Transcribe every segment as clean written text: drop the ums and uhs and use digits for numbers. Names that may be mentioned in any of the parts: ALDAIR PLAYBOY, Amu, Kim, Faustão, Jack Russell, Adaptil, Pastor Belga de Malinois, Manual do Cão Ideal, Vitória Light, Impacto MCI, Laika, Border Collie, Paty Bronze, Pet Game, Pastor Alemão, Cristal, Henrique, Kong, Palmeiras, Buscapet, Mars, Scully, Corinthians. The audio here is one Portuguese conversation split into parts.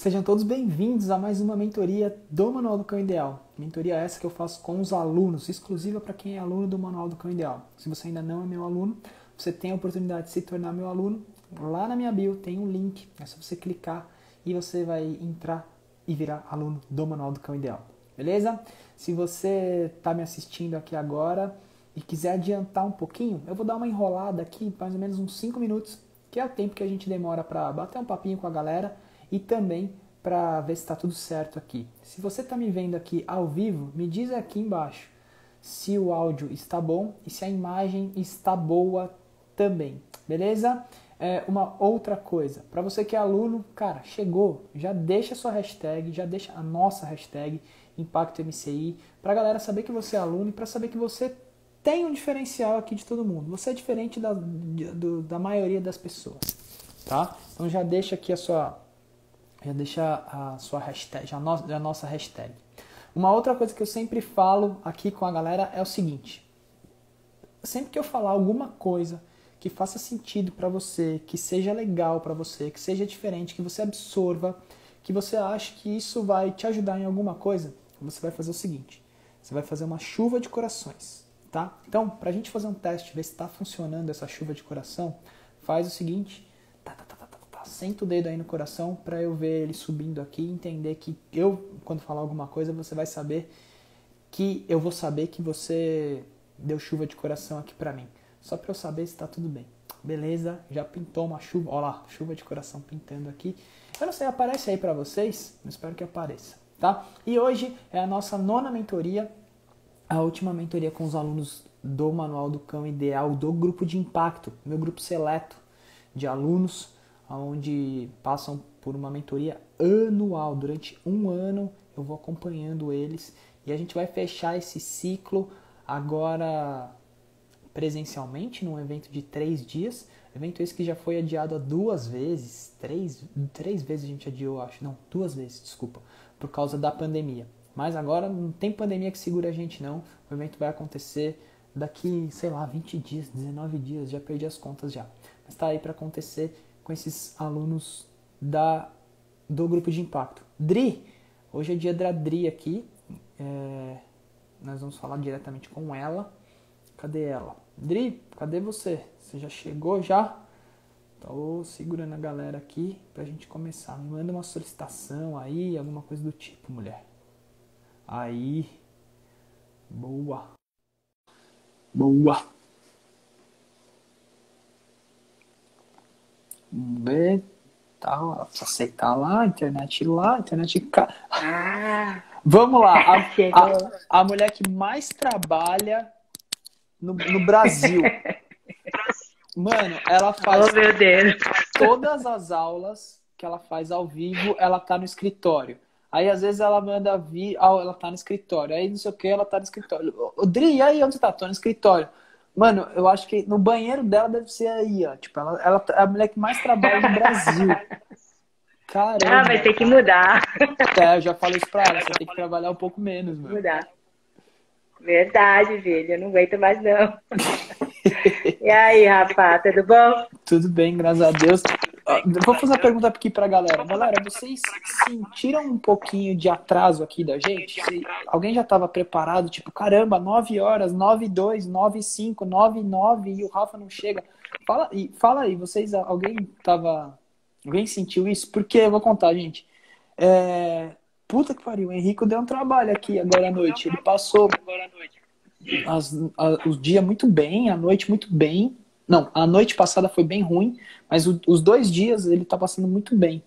Sejam todos bem-vindos a mais uma mentoria do Manual do Cão Ideal. Mentoria essa que eu faço com os alunos, exclusiva para quem é aluno do Manual do Cão Ideal. Se você ainda não é meu aluno, você tem a oportunidade de se tornar meu aluno. Lá na minha bio tem um link, é só você clicar e você vai entrar e virar aluno do Manual do Cão Ideal. Beleza? Se você está me assistindo aqui agora e quiser adiantar um pouquinho, eu vou dar uma enrolada aqui, mais ou menos uns 5 minutos, que é o tempo que a gente demora para bater um papinho com a galera, e também para ver se está tudo certo aqui. Se você está me vendo aqui ao vivo, me diz aqui embaixo se o áudio está bom e se a imagem está boa também, beleza? Uma outra coisa, para você que é aluno, cara, chegou, já deixa a sua hashtag, já deixa a nossa hashtag, Impacto MCI, para a galera saber que você é aluno e para saber que você tem um diferencial aqui de todo mundo. Você é diferente da maioria das pessoas, tá? Então já deixa aqui a sua... Já deixa a sua hashtag, a nossa hashtag. Uma outra coisa que eu sempre falo aqui com a galera é o seguinte. Sempre que eu falar alguma coisa que faça sentido para você, que seja legal para você, que seja diferente, que você absorva, que você ache que isso vai te ajudar em alguma coisa, você vai fazer o seguinte. Você vai fazer uma chuva de corações, tá? Então, pra gente fazer um teste, ver se tá funcionando essa chuva de coração, faz o seguinte. Senta o dedo aí no coração para eu ver ele subindo aqui e entender que eu, quando falar alguma coisa, você vai saber que eu vou saber que você deu chuva de coração aqui para mim. Só para eu saber se tá tudo bem. Beleza? Já pintou uma chuva. Olha lá, chuva de coração pintando aqui. Eu não sei, aparece aí para vocês? Eu espero que apareça, tá? E hoje é a nossa 9ª mentoria, a última mentoria com os alunos do Manual do Cão Ideal, do grupo de impacto, meu grupo seleto de alunos, onde passam por uma mentoria anual. Durante um ano eu vou acompanhando eles e a gente vai fechar esse ciclo agora presencialmente num evento de 3 dias. Evento esse que já foi adiado a 2 vezes, três vezes a gente adiou, acho, não, 2 vezes, desculpa, por causa da pandemia. Mas agora não tem pandemia que segura a gente não, o evento vai acontecer daqui, sei lá, 20 dias, 19 dias, já perdi as contas já. Mas tá aí para acontecer com esses alunos do grupo de impacto. Dri, hoje é dia da Dri aqui, nós vamos falar diretamente com ela. Cadê ela? Dri, cadê você? Você já chegou já? Tô segurando a galera aqui pra gente começar. Me manda uma solicitação aí, alguma coisa do tipo, mulher. Aí, boa. Boa. Vamos ver, tá, precisa aceitar lá, internet lá, internet cá. Vamos lá, a mulher que mais trabalha no Brasil. Mano, ela faz todas as aulas que ela faz ao vivo, ela tá no escritório. Aí às vezes ela manda vir, ela tá no escritório, aí não sei o que, ela tá no escritório. Dri, e aí onde você tá? Tô no escritório. Mano, eu acho que no banheiro dela deve ser aí, ó. Tipo, ela é a mulher que mais trabalha no Brasil. Caramba. Ah, vai ter que mudar. É, eu já falei isso pra ela. Você tem que trabalhar um pouco menos, mano. Mudar. Verdade, velho. Eu não aguento mais, não. E aí, rapaz, tudo bom? Tudo bem, graças a Deus. Vou fazer uma pergunta aqui pra galera. Galera, vocês sentiram um pouquinho de atraso aqui da gente? Se alguém já estava preparado, tipo, caramba, 9 horas, 9h02, 9h05, 9h09 e o Rafa não chega. Fala aí, vocês, alguém sentiu isso? Porque eu vou contar, gente. Puta que pariu, o Henrique deu um trabalho aqui agora à noite. Ele passou o dia muito bem, a noite muito bem. Não, a noite passada foi bem ruim, mas os 2 dias ele tá passando muito bem.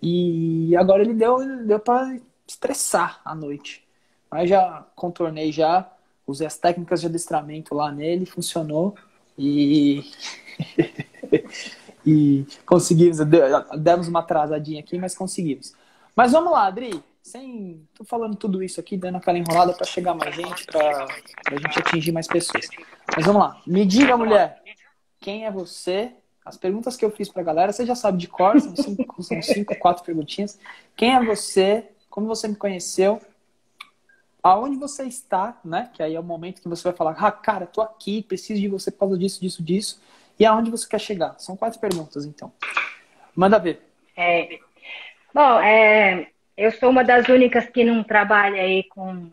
E agora ele deu pra estressar a noite. Mas já contornei já, usei as técnicas de adestramento lá nele, funcionou. E conseguimos, demos uma atrasadinha aqui, mas conseguimos. Mas vamos lá, Adri, tô falando tudo isso aqui, dando aquela enrolada pra chegar mais gente, pra gente atingir mais pessoas. Mas vamos lá, me diga, mulher. Quem é você? As perguntas que eu fiz pra galera, você já sabe de cor, são 4 perguntinhas. Quem é você? Como você me conheceu? Aonde você está, né? Que aí é o momento que você vai falar, ah, cara, tô aqui, preciso de você por causa disso, disso, disso. E aonde você quer chegar? São 4 perguntas, então. Manda ver. Bom, eu sou uma das únicas que não trabalha aí com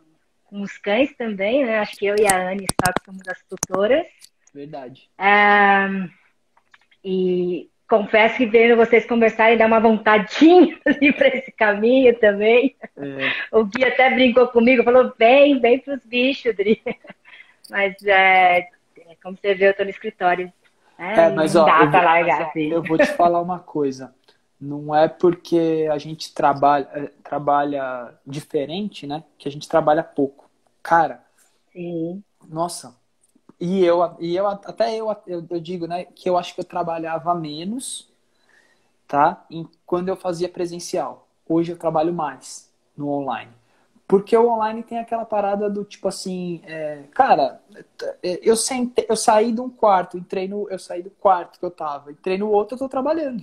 os cães também, né? Acho que eu e a Anne só que somos as tutoras. Verdade. E confesso que vendo vocês conversarem dá uma vontadinha de ir para esse caminho também. É. O Gui até brincou comigo, falou, vem, vem para os bichos, Dri. Mas, como você vê, eu estou no escritório. Mas, não dá para largar assim. Eu vou te falar uma coisa. Não é porque a gente trabalha diferente, né? Que a gente trabalha pouco. Cara, sim. Nossa. E eu digo, né? Que eu acho que eu trabalhava menos, tá? Quando eu fazia presencial. Hoje eu trabalho mais no online. Porque o online tem aquela parada do tipo assim... cara, eu saí de um quarto, eu saí do quarto que eu tava, entrei no outro, eu tô trabalhando.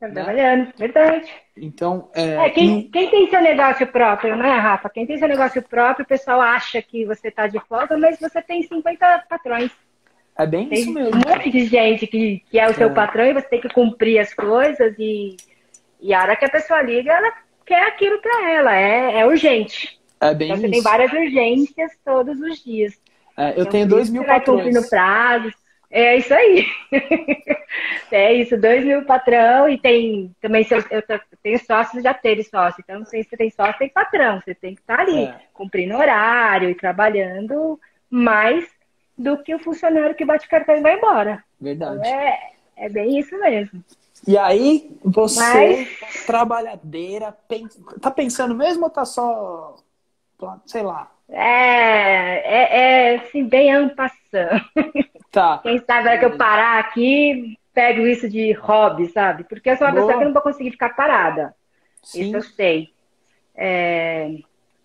Trabalhando, verdade. Então, quem tem seu negócio próprio, né, Rafa? Quem tem seu negócio próprio, o pessoal acha que você tá de folga, mas você tem 50 patrões. É bem tem isso mesmo. Tem um monte de gente que é o seu patrão e você tem que cumprir as coisas e a hora que a pessoa liga, ela quer aquilo pra ela. É urgente. É bem então, isso. Você tem várias urgências todos os dias. Eu tenho 2.000 patrões. Você vai cumprindo prazos. É isso aí. É isso, 2.000 patrão e tem também, eu tenho sócio, já teve sócio. Então, se você tem sócio, tem patrão. Você tem que estar ali, cumprindo horário e trabalhando mais do que o funcionário que bate cartão e vai embora. Verdade. Então, é bem isso mesmo. E aí, você, trabalhadeira, tá pensando mesmo ou tá só, sei lá? Assim, bem ampassando. Tá. Quem sabe é que eu parar aqui, pego isso de hobby, sabe? Porque eu sou uma pessoa que não vou conseguir ficar parada. Sim. Isso eu sei.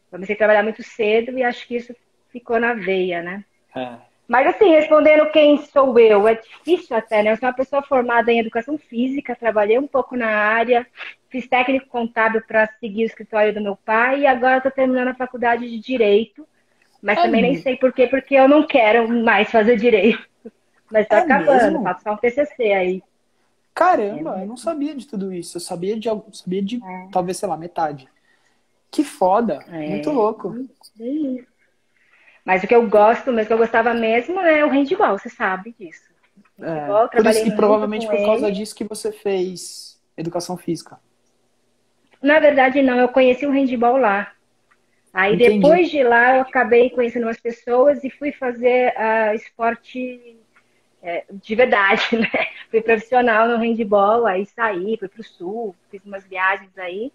Comecei a trabalhar muito cedo e acho que isso ficou na veia, né? Mas assim, respondendo quem sou eu, é difícil até, né? Eu sou uma pessoa formada em educação física, trabalhei um pouco na área, fiz técnico contábil para seguir o escritório do meu pai e agora estou terminando a faculdade de Direito. Mas também nem sei por quê, porque eu não quero mais fazer Direito. Mas tá acabando, faço só um TCC aí. Caramba, eu não sabia de tudo isso. Eu sabia de talvez, sei lá, metade. Que foda, muito louco. Mas o que eu gosto, mas o que eu gostava mesmo é o handball, você sabe disso. Handball, por isso que provavelmente por causa disso que você fez educação física. Na verdade não, eu conheci o handball lá. Aí entendi. Depois de lá eu acabei conhecendo umas pessoas e fui fazer esporte... de verdade, né? Fui profissional no handball, aí saí, fui pro sul, fiz umas viagens aí.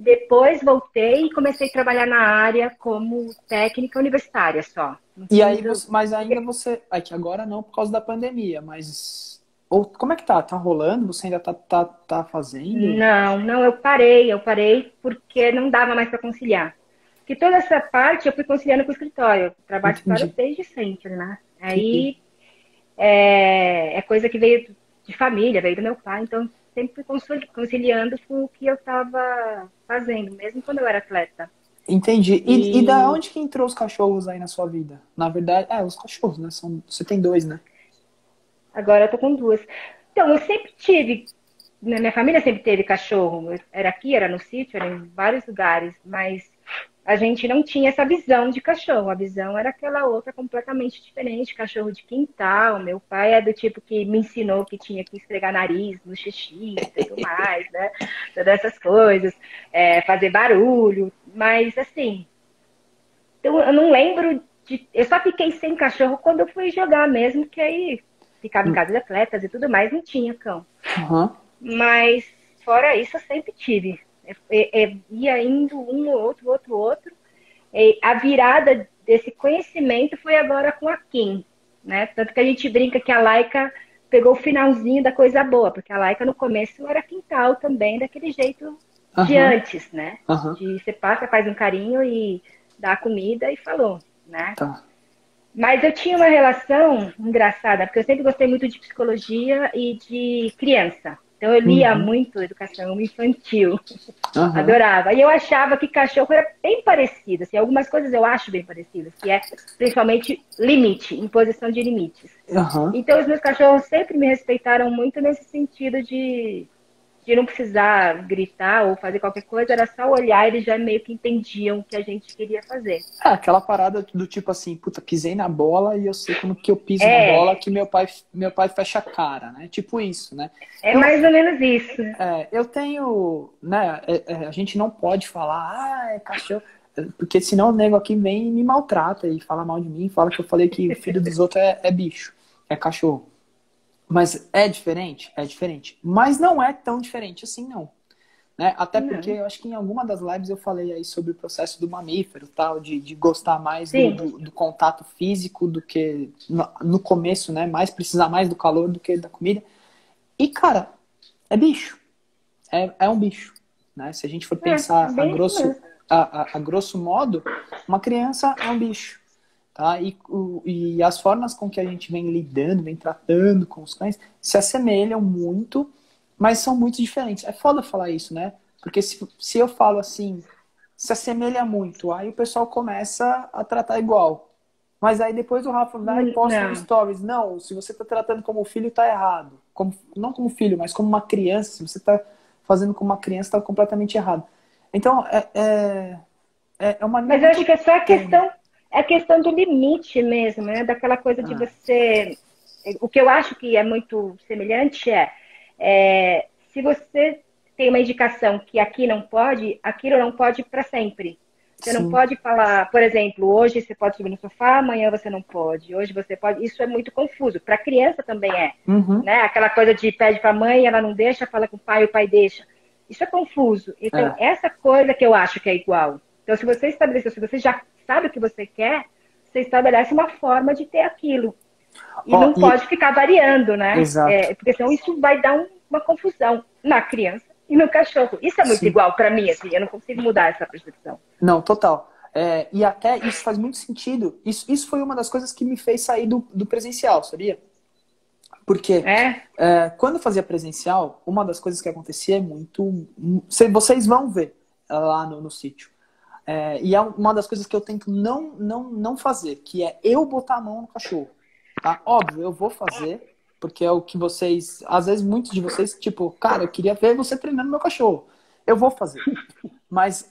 Depois voltei e comecei a trabalhar na área como técnica universitária só. E aí, mas ainda você... Aqui agora não, por causa da pandemia, mas... Como é que tá? Tá rolando? Você ainda tá fazendo? Não, eu parei porque não dava mais para conciliar. Porque toda essa parte eu fui conciliando com o escritório. Eu trabalho no escritório desde sempre, né? Aí... Entendi. É coisa que veio de família, veio do meu pai, então sempre fui conciliando com o que eu estava fazendo, mesmo quando eu era atleta. Entendi. E da onde que entrou os cachorros aí na sua vida? Na verdade, os cachorros, né? Você tem 2, né? Agora eu tô com 2. Então, eu sempre tive, minha família sempre teve cachorro, era aqui, era no sítio, era em vários lugares, mas a gente não tinha essa visão de cachorro. A visão era aquela outra completamente diferente. Cachorro de quintal. Meu pai é do tipo que me ensinou que tinha que esfregar nariz no xixi e tudo mais, né? Todas essas coisas. Fazer barulho. Mas, assim... Então, eu não lembro de... Eu só fiquei sem cachorro quando eu fui jogar mesmo, que aí ficava em casa de atletas e tudo mais. Não tinha cão. Uhum. Mas, fora isso, eu sempre tive. Ia indo um, outro. A virada desse conhecimento foi agora com a Kim, né? Tanto que a gente brinca que a Laika pegou o finalzinho da coisa boa, porque a Laika no começo era quintal também, daquele jeito de antes, né? De você passa, faz um carinho e dá a comida e falou, né? Tá. Mas eu tinha uma relação engraçada, porque eu sempre gostei muito de psicologia e de criança. Então, eu lia muito educação infantil. Adorava. E eu achava que cachorro era bem parecido. Assim, algumas coisas eu acho bem parecidas, que é principalmente limite, imposição de limites. Então, os meus cachorros sempre me respeitaram muito nesse sentido de, de não precisar gritar ou fazer qualquer coisa, era só olhar e eles já meio que entendiam o que a gente queria fazer. Ah, aquela parada do tipo assim, puta, pisei na bola e eu sei como que eu piso na bola que meu pai fecha a cara, né? Tipo isso, né? É então, mais ou menos isso. É, eu tenho, né, a gente não pode falar, ah, é cachorro, porque senão o nego aqui vem e me maltrata e fala mal de mim, fala que eu falei que o filho dos outros é bicho, é cachorro. Mas é diferente? É diferente. Mas não é tão diferente assim, não. Né? Até porque eu acho que em alguma das lives eu falei aí sobre o processo do mamífero, tal, de gostar mais do contato físico do que no começo, né? Mais precisar mais do calor do que da comida. E, cara, é bicho. É um bicho. Né? Se a gente for pensar a grosso modo, uma criança é um bicho. Tá? E as formas com que a gente vem lidando, vem tratando com os cães, se assemelham muito, mas são muito diferentes. É foda falar isso, né? Porque se eu falo assim, se assemelha muito, aí o pessoal começa a tratar igual. Mas aí depois o Rafa vai e posta nos stories. Não, se você tá tratando como filho, tá errado. Não como filho, mas como uma criança. Se você tá fazendo como uma criança, tá completamente errado. Então, é uma... Mas eu acho que é só a questão... É questão do limite mesmo, né? Daquela coisa de você... O que eu acho que é muito semelhante é... Se você tem uma indicação que aqui não pode, aquilo não pode para sempre. Você não pode falar... Por exemplo, hoje você pode subir no sofá, amanhã você não pode. Hoje você pode... Isso é muito confuso. Para criança também é. Uhum. Né? Aquela coisa de pede para a mãe, ela não deixa, fala com o pai deixa. Isso é confuso. Então, essa coisa que eu acho que é igual. Então, se você estabeleceu, se você já... sabe o que você quer, você estabelece uma forma de ter aquilo. E não pode ficar variando, né? Exato. Porque senão isso vai dar uma confusão na criança e no cachorro. Isso é muito igual para mim, assim, eu não consigo mudar essa percepção. Não, total. E até isso faz muito sentido. Isso foi uma das coisas que me fez sair do presencial, sabia? Porque quando eu fazia presencial, uma das coisas que acontecia é muito... Vocês vão ver lá no sítio. E é uma das coisas que eu tento não fazer, que é eu botar a mão no cachorro, tá? Óbvio, eu vou fazer, porque é o que vocês... Às vezes, muitos de vocês, tipo, cara, eu queria ver você treinando meu cachorro. Eu vou fazer. Mas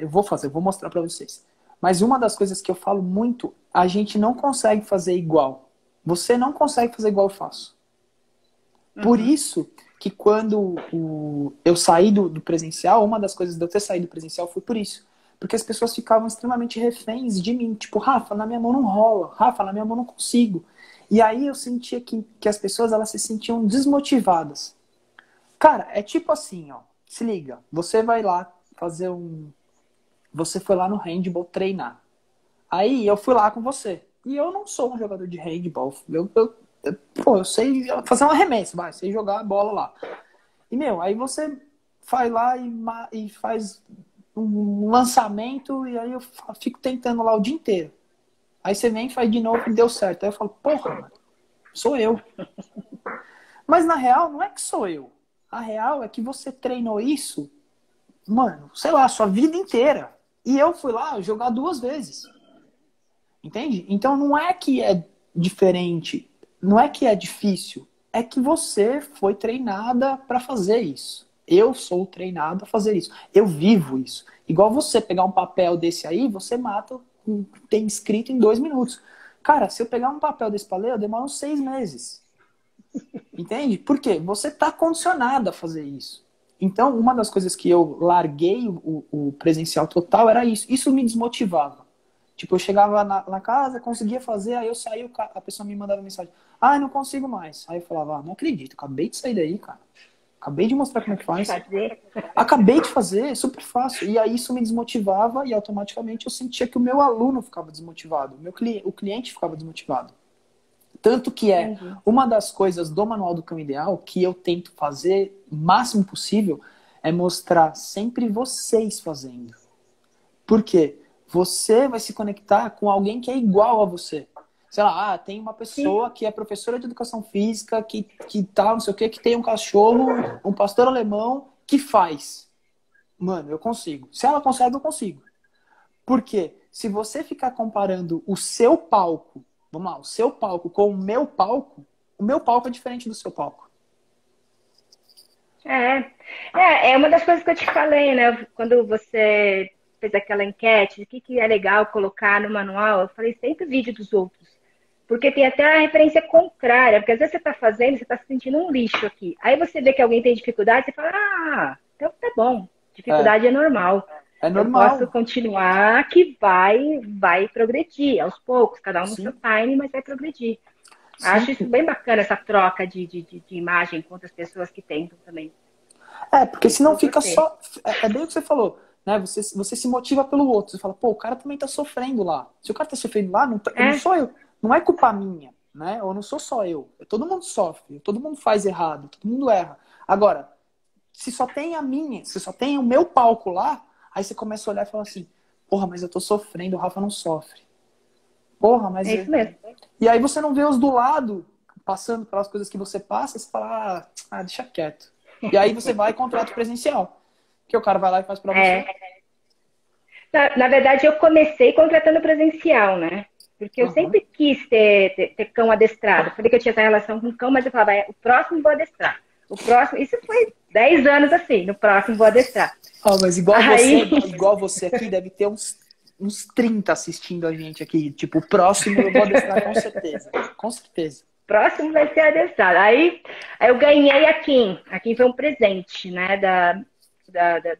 eu vou fazer, eu vou mostrar pra vocês. Mas uma das coisas que eu falo muito, a gente não consegue fazer igual. Você não consegue fazer igual eu faço. Por isso... que quando eu saí do presencial, uma das coisas de eu ter saído do presencial foi por isso. Porque as pessoas ficavam extremamente reféns de mim. Tipo, Rafa, na minha mão não rola. Rafa, na minha mão não consigo. E aí eu sentia que as pessoas elas se sentiam desmotivadas. Cara, é tipo assim, ó. Se liga. Você vai lá fazer um... Você foi lá no handball treinar. Aí eu fui lá com você. E eu não sou um jogador de handball. Eu sei fazer um arremesso, vai, sei jogar a bola lá. E, meu, aí você vai lá e faz um lançamento e aí eu fico tentando lá o dia inteiro. Aí você vem, faz de novo e deu certo. Aí eu falo, porra, mano, sou eu. Mas na real, não é que sou eu. A real é que você treinou isso, mano, sei lá, sua vida inteira. E eu fui lá jogar 2 vezes. Entende? Então não é que é diferente... Não é que é difícil, é que você foi treinada para fazer isso. Eu sou treinada a fazer isso. Eu vivo isso. Igual você pegar um papel desse aí, você mata o que tem escrito em 2 minutos. Cara, se eu pegar um papel desse pra ler, eu demoro 6 meses. Entende? Por quê? Você tá condicionada a fazer isso. Então, uma das coisas que eu larguei o presencial total era isso. Isso me desmotivava. Tipo, eu chegava na casa, conseguia fazer, aí eu saía, a pessoa me mandava mensagem. Ah, não consigo mais. Aí eu falava, não acredito, acabei de sair daí, cara. Acabei de mostrar como é que faz. Acabei de fazer, é super fácil. E aí isso me desmotivava e automaticamente eu sentia que o meu aluno ficava desmotivado, o cliente ficava desmotivado. Tanto que é uma das coisas do Manual do Cão Ideal que eu tento fazer o máximo possível é mostrar sempre vocês fazendo. Por quê? Você vai se conectar com alguém que é igual a você. Sei lá, tem uma pessoa que é professora de educação física, que tá, não sei o quê, que tem um cachorro, um pastor alemão, que faz. Mano, eu consigo. Se ela consegue, eu consigo. Por quê? Se você ficar comparando o seu palco, vamos lá, o seu palco com o meu palco é diferente do seu palco. É uma das coisas que eu te falei, né? Quando você fez aquela enquete, o que é legal colocar no manual, eu falei sempre vídeo dos outros. Porque tem até a referência contrária, porque às vezes você está fazendo, você está se sentindo um lixo aqui. Aí você vê que alguém tem dificuldade, você fala, ah, então tá bom, dificuldade é normal. É normal. Eu posso continuar que vai progredir, aos poucos, cada um no seu time, mas vai progredir. Sim. Acho isso bem bacana, essa troca de imagem com outras pessoas que tentam também. É, porque senão fica só... É bem o que você falou, né? Você se motiva pelo outro, você fala, pô, o cara também tá sofrendo lá. Se o cara tá sofrendo lá, não sou eu. Não é culpa minha, né? Eu não sou só eu. Todo mundo sofre, todo mundo faz errado, todo mundo erra. Agora, se só tem o meu palco lá, aí você começa a olhar e fala assim, porra, mas eu tô sofrendo, o Rafa não sofre. Porra, mas... É isso mesmo. E aí você não vê os do lado, passando pelas coisas que você passa, você fala, ah, deixa quieto. E aí você vai e contrata o presencial, que o cara vai lá e faz pra você. Na verdade, eu comecei contratando presencial, né? Porque eu sempre quis ter cão adestrado. Falei que eu tinha essa relação com cão, mas eu falava, o próximo vou adestrar. O próximo... Isso foi 10 anos assim, no próximo vou adestrar. Oh, mas igual você aqui, deve ter uns 30 assistindo a gente aqui. Tipo, o próximo eu vou adestrar com certeza. Com certeza. Próximo vai ser adestrado. Aí eu ganhei a Kim. A Kim foi um presente, né?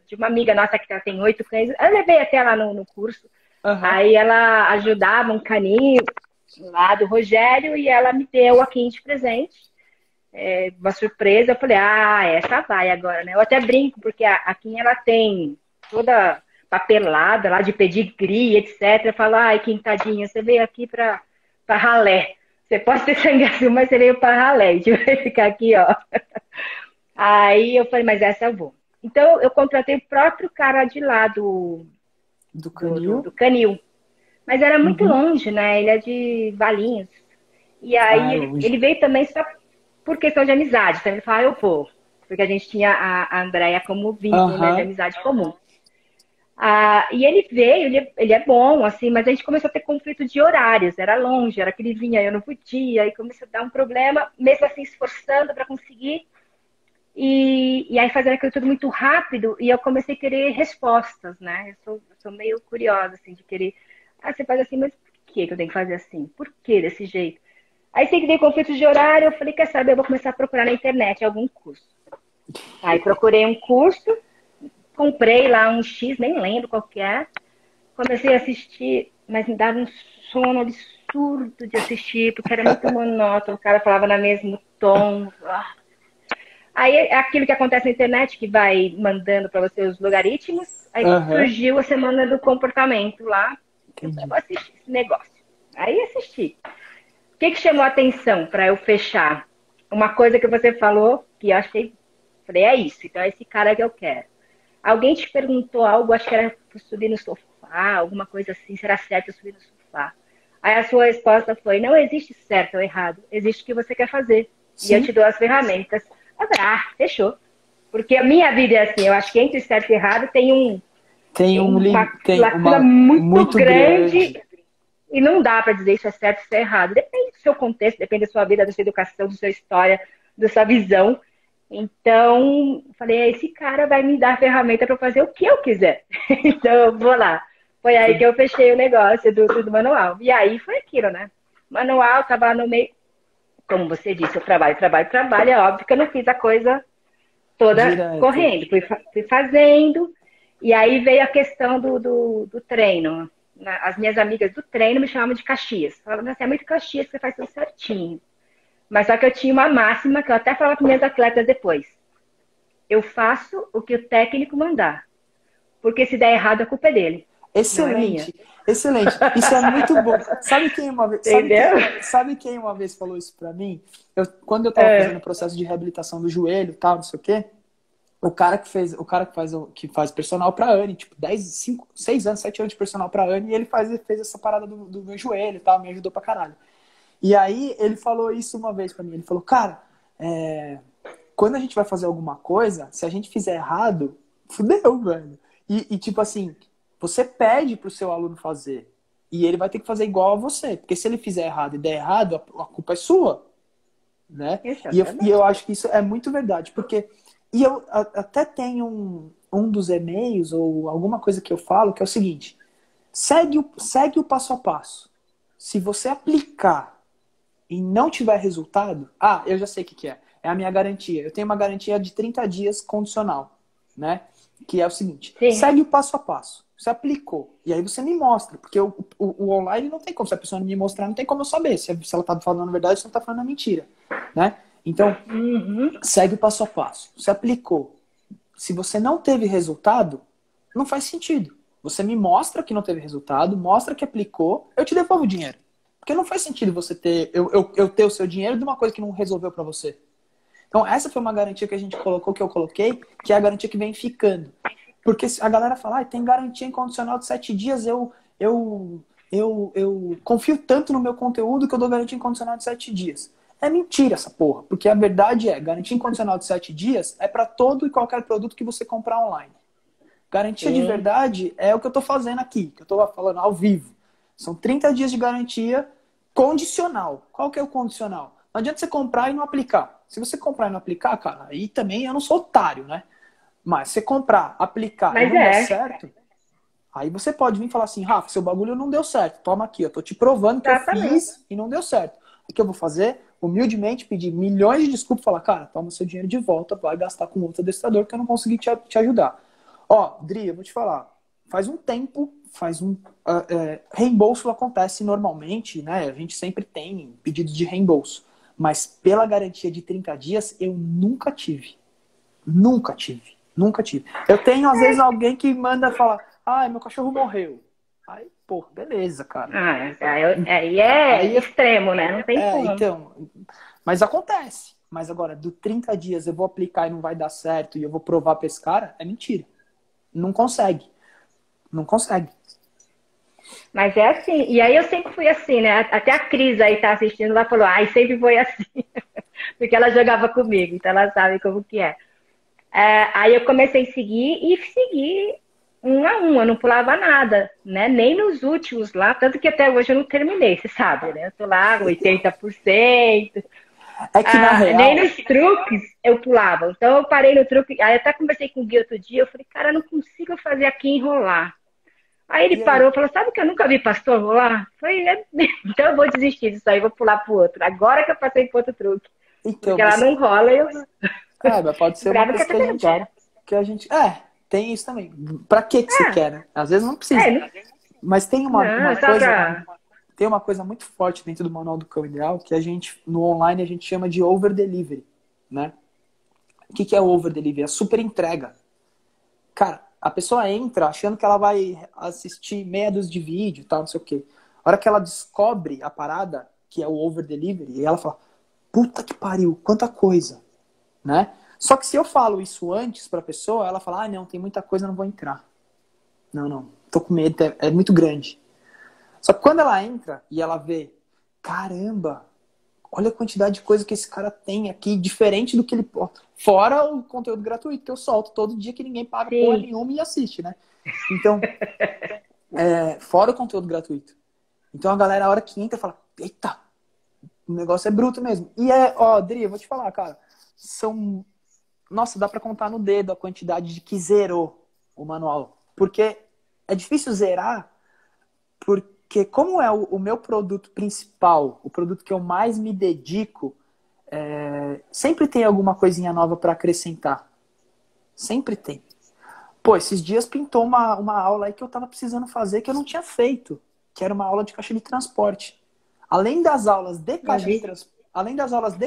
De uma amiga nossa que ela tem 8 cães. Eu levei até lá no curso. Uhum. Aí ela ajudava um caninho lá do Rogério e ela me deu a Kim de presente. É uma surpresa, eu falei, ah, essa vai agora, né? Eu até brinco, porque a Kim, ela tem toda papelada lá de pedigree, etc. Eu falo, ai, Kim, tadinha, você veio aqui pra ralé. Você pode ter sangue azul, mas você veio pra ralé. A gente vai ficar aqui, ó. Aí eu falei, mas essa eu vou. Então, eu contratei o próprio cara de lá do canil? Do canil. Mas era muito longe, né? Ele é de Valinhos. E aí ele veio também só por questão de amizade. Então ele falou, eu vou. Porque a gente tinha a Andréia como vínculo, né? De amizade comum. Ah, e ele veio, ele é bom, assim, mas a gente começou a ter conflito de horários. Era longe, era que ele vinha, eu não podia. E começou a dar um problema, mesmo assim esforçando para conseguir. E aí fazendo aquilo tudo muito rápido, e eu comecei a querer respostas, né? Eu sou meio curiosa, assim, de querer... Ah, você faz assim, mas por que eu tenho que fazer assim? Por que desse jeito? Aí sei que dei conflito de horário, eu falei, quer saber, eu vou começar a procurar na internet algum curso. Aí procurei um curso, comprei lá um X, nem lembro qual que é. Comecei a assistir, mas me dava um sono absurdo de assistir, porque era muito monótono, o cara falava no mesmo tom... Aí, aquilo que acontece na internet, que vai mandando para você os logaritmos, aí surgiu a semana do comportamento lá. Eu vou assistir esse negócio. Aí assisti. O que chamou a atenção para eu fechar? Uma coisa que você falou, que eu achei... Falei, é isso, então é esse cara que eu quero. Alguém te perguntou algo, acho que era subir no sofá, alguma coisa assim, será certo eu subir no sofá? Aí a sua resposta foi, não existe certo ou errado, existe o que você quer fazer. Sim. E eu te dou as ferramentas. Ah, fechou. Porque a minha vida é assim, eu acho que entre certo e errado tem uma lacuna muito grande e não dá pra dizer isso é certo e isso é errado. Depende do seu contexto, depende da sua vida, da sua educação, da sua história, da sua visão. Então, falei, esse cara vai me dar ferramenta pra fazer o que eu quiser. Então, eu vou lá. Foi aí que eu fechei o negócio do manual. E aí foi aquilo, né? Manual, tava no meio... Como você disse, eu trabalho. É óbvio que eu não fiz a coisa toda direto, correndo. Fui fazendo. E aí veio a questão do treino. As minhas amigas do treino me chamavam de Caxias. Falavam, você é muito Caxias, você faz tudo certinho. Mas só que eu tinha uma máxima que eu até falava para minhas atletas depois. Eu faço o que o técnico mandar. Porque se der errado, a culpa é dele. Excelente, excelente. Isso é muito bom. Sabe quem uma vez falou isso pra mim? Quando eu tava fazendo o processo de reabilitação do joelho e tal, não sei o quê, o cara que faz personal pra Anne, tipo, 7 anos de personal pra Anne, e ele fez essa parada do meu joelho e tal, me ajudou pra caralho. E aí ele falou isso uma vez pra mim, ele falou, cara, quando a gente vai fazer alguma coisa, se a gente fizer errado, fudeu, velho. E tipo assim... Você pede pro seu aluno fazer. E ele vai ter que fazer igual a você. Porque se ele fizer errado e der errado, a culpa é sua. Né? E eu acho que isso é muito verdade. Porque E eu até tenho um dos e-mails ou alguma coisa que eu falo que é o seguinte: segue o passo a passo. Se você aplicar e não tiver resultado, eu já sei o que é. É a minha garantia. Eu tenho uma garantia de 30 dias condicional, né? Que é o seguinte: sim, segue o passo a passo. Você aplicou. E aí você me mostra. Porque o online não tem como. Se a pessoa não me mostrar, não tem como eu saber se ela tá falando a verdade ou se ela tá falando a mentira, né? Então, segue o passo a passo. Você aplicou. Se você não teve resultado, não faz sentido. Você me mostra que não teve resultado, mostra que aplicou, eu te devolvo o dinheiro. Porque não faz sentido você ter eu ter o seu dinheiro de uma coisa que não resolveu pra você. Então, essa foi uma garantia que a gente colocou, que eu coloquei, que é a garantia que vem ficando. Porque a galera fala, tem garantia incondicional de 7 dias, eu confio tanto no meu conteúdo que eu dou garantia incondicional de 7 dias. É mentira essa porra, porque a verdade é, garantia incondicional de 7 dias é para todo e qualquer produto que você comprar online. Garantia de verdade é o que eu tô fazendo aqui, que eu tô falando ao vivo. São 30 dias de garantia condicional. Qual que é o condicional? Não adianta você comprar e não aplicar. Se você comprar e não aplicar, cara, aí também eu não sou otário, né? Mas se você comprar, aplicar e não der certo, aí você pode vir falar assim, Rafa, seu bagulho não deu certo. Toma aqui, eu tô te provando que eu fiz e não deu certo. O que eu vou fazer? Humildemente pedir milhões de desculpas, falar, cara, toma seu dinheiro de volta, vai gastar com outro adestrador que eu não consegui te ajudar. Ó, Dri, eu vou te falar, faz um tempo, reembolso acontece normalmente, né? A gente sempre tem pedidos de reembolso, mas pela garantia de 30 dias eu nunca tive. Nunca tive. Eu tenho, às vezes, alguém que manda falar, meu cachorro morreu. Aí, pô, beleza, cara. Aí é extremo, né? Não tem como. Então, mas acontece. Mas agora, do 30 dias eu vou aplicar e não vai dar certo e eu vou provar pra esse cara, é mentira. Não consegue. Mas é assim. E aí eu sempre fui assim, né? Até a Cris aí tá assistindo, ela falou, sempre foi assim. Porque ela jogava comigo, então ela sabe como que é. Aí eu comecei a seguir e segui um a um, eu não pulava nada, né? Nem nos últimos lá, tanto que até hoje eu não terminei, você sabe, né? Eu tô lá 80%. É que na real... Nem nos truques eu pulava. Então eu parei no truque, aí até conversei com o Gui outro dia, eu falei, cara, eu não consigo fazer aqui enrolar. Aí ele parou e falou, sabe que eu nunca vi pastor rolar? Eu falei, então eu vou desistir disso aí, vou pular pro outro. Agora que eu passei pro outro truque. Então, porque ela não rola e eu... mas pode ser uma coisa que a gente... Tem isso também. Pra que você quer, né? Às vezes não precisa. Mas tem uma coisa... Tem uma coisa muito forte dentro do Manual do Cão Ideal que a gente, no online, a gente chama de over-delivery, né? O que é over-delivery? É super entrega. Cara, a pessoa entra achando que ela vai assistir meia dúzia de vídeo e tal, não sei o quê. A hora que ela descobre a parada, que é o over-delivery, ela fala, puta que pariu, quanta coisa, né? Só que se eu falo isso antes pra pessoa, ela fala, não, tem muita coisa, não vou entrar. Não, tô com medo, é muito grande. Só que quando ela entra e ela vê, caramba, olha a quantidade de coisa que esse cara tem aqui, diferente do que ele... Fora o conteúdo gratuito que eu solto todo dia, que ninguém paga porra nenhuma e assiste, né? Então, fora o conteúdo gratuito. Então a galera, a hora que entra, fala, eita, o negócio é bruto mesmo. E Dri, eu vou te falar, cara, são... Nossa, dá pra contar no dedo a quantidade de que zerou o manual. Porque é difícil zerar, porque como é o meu produto principal, o produto que eu mais me dedico, sempre tem alguma coisinha nova pra acrescentar. Sempre tem. Pô, esses dias pintou uma aula aí que eu tava precisando fazer, que eu não tinha feito, que era uma aula de caixa de transporte. Além das aulas de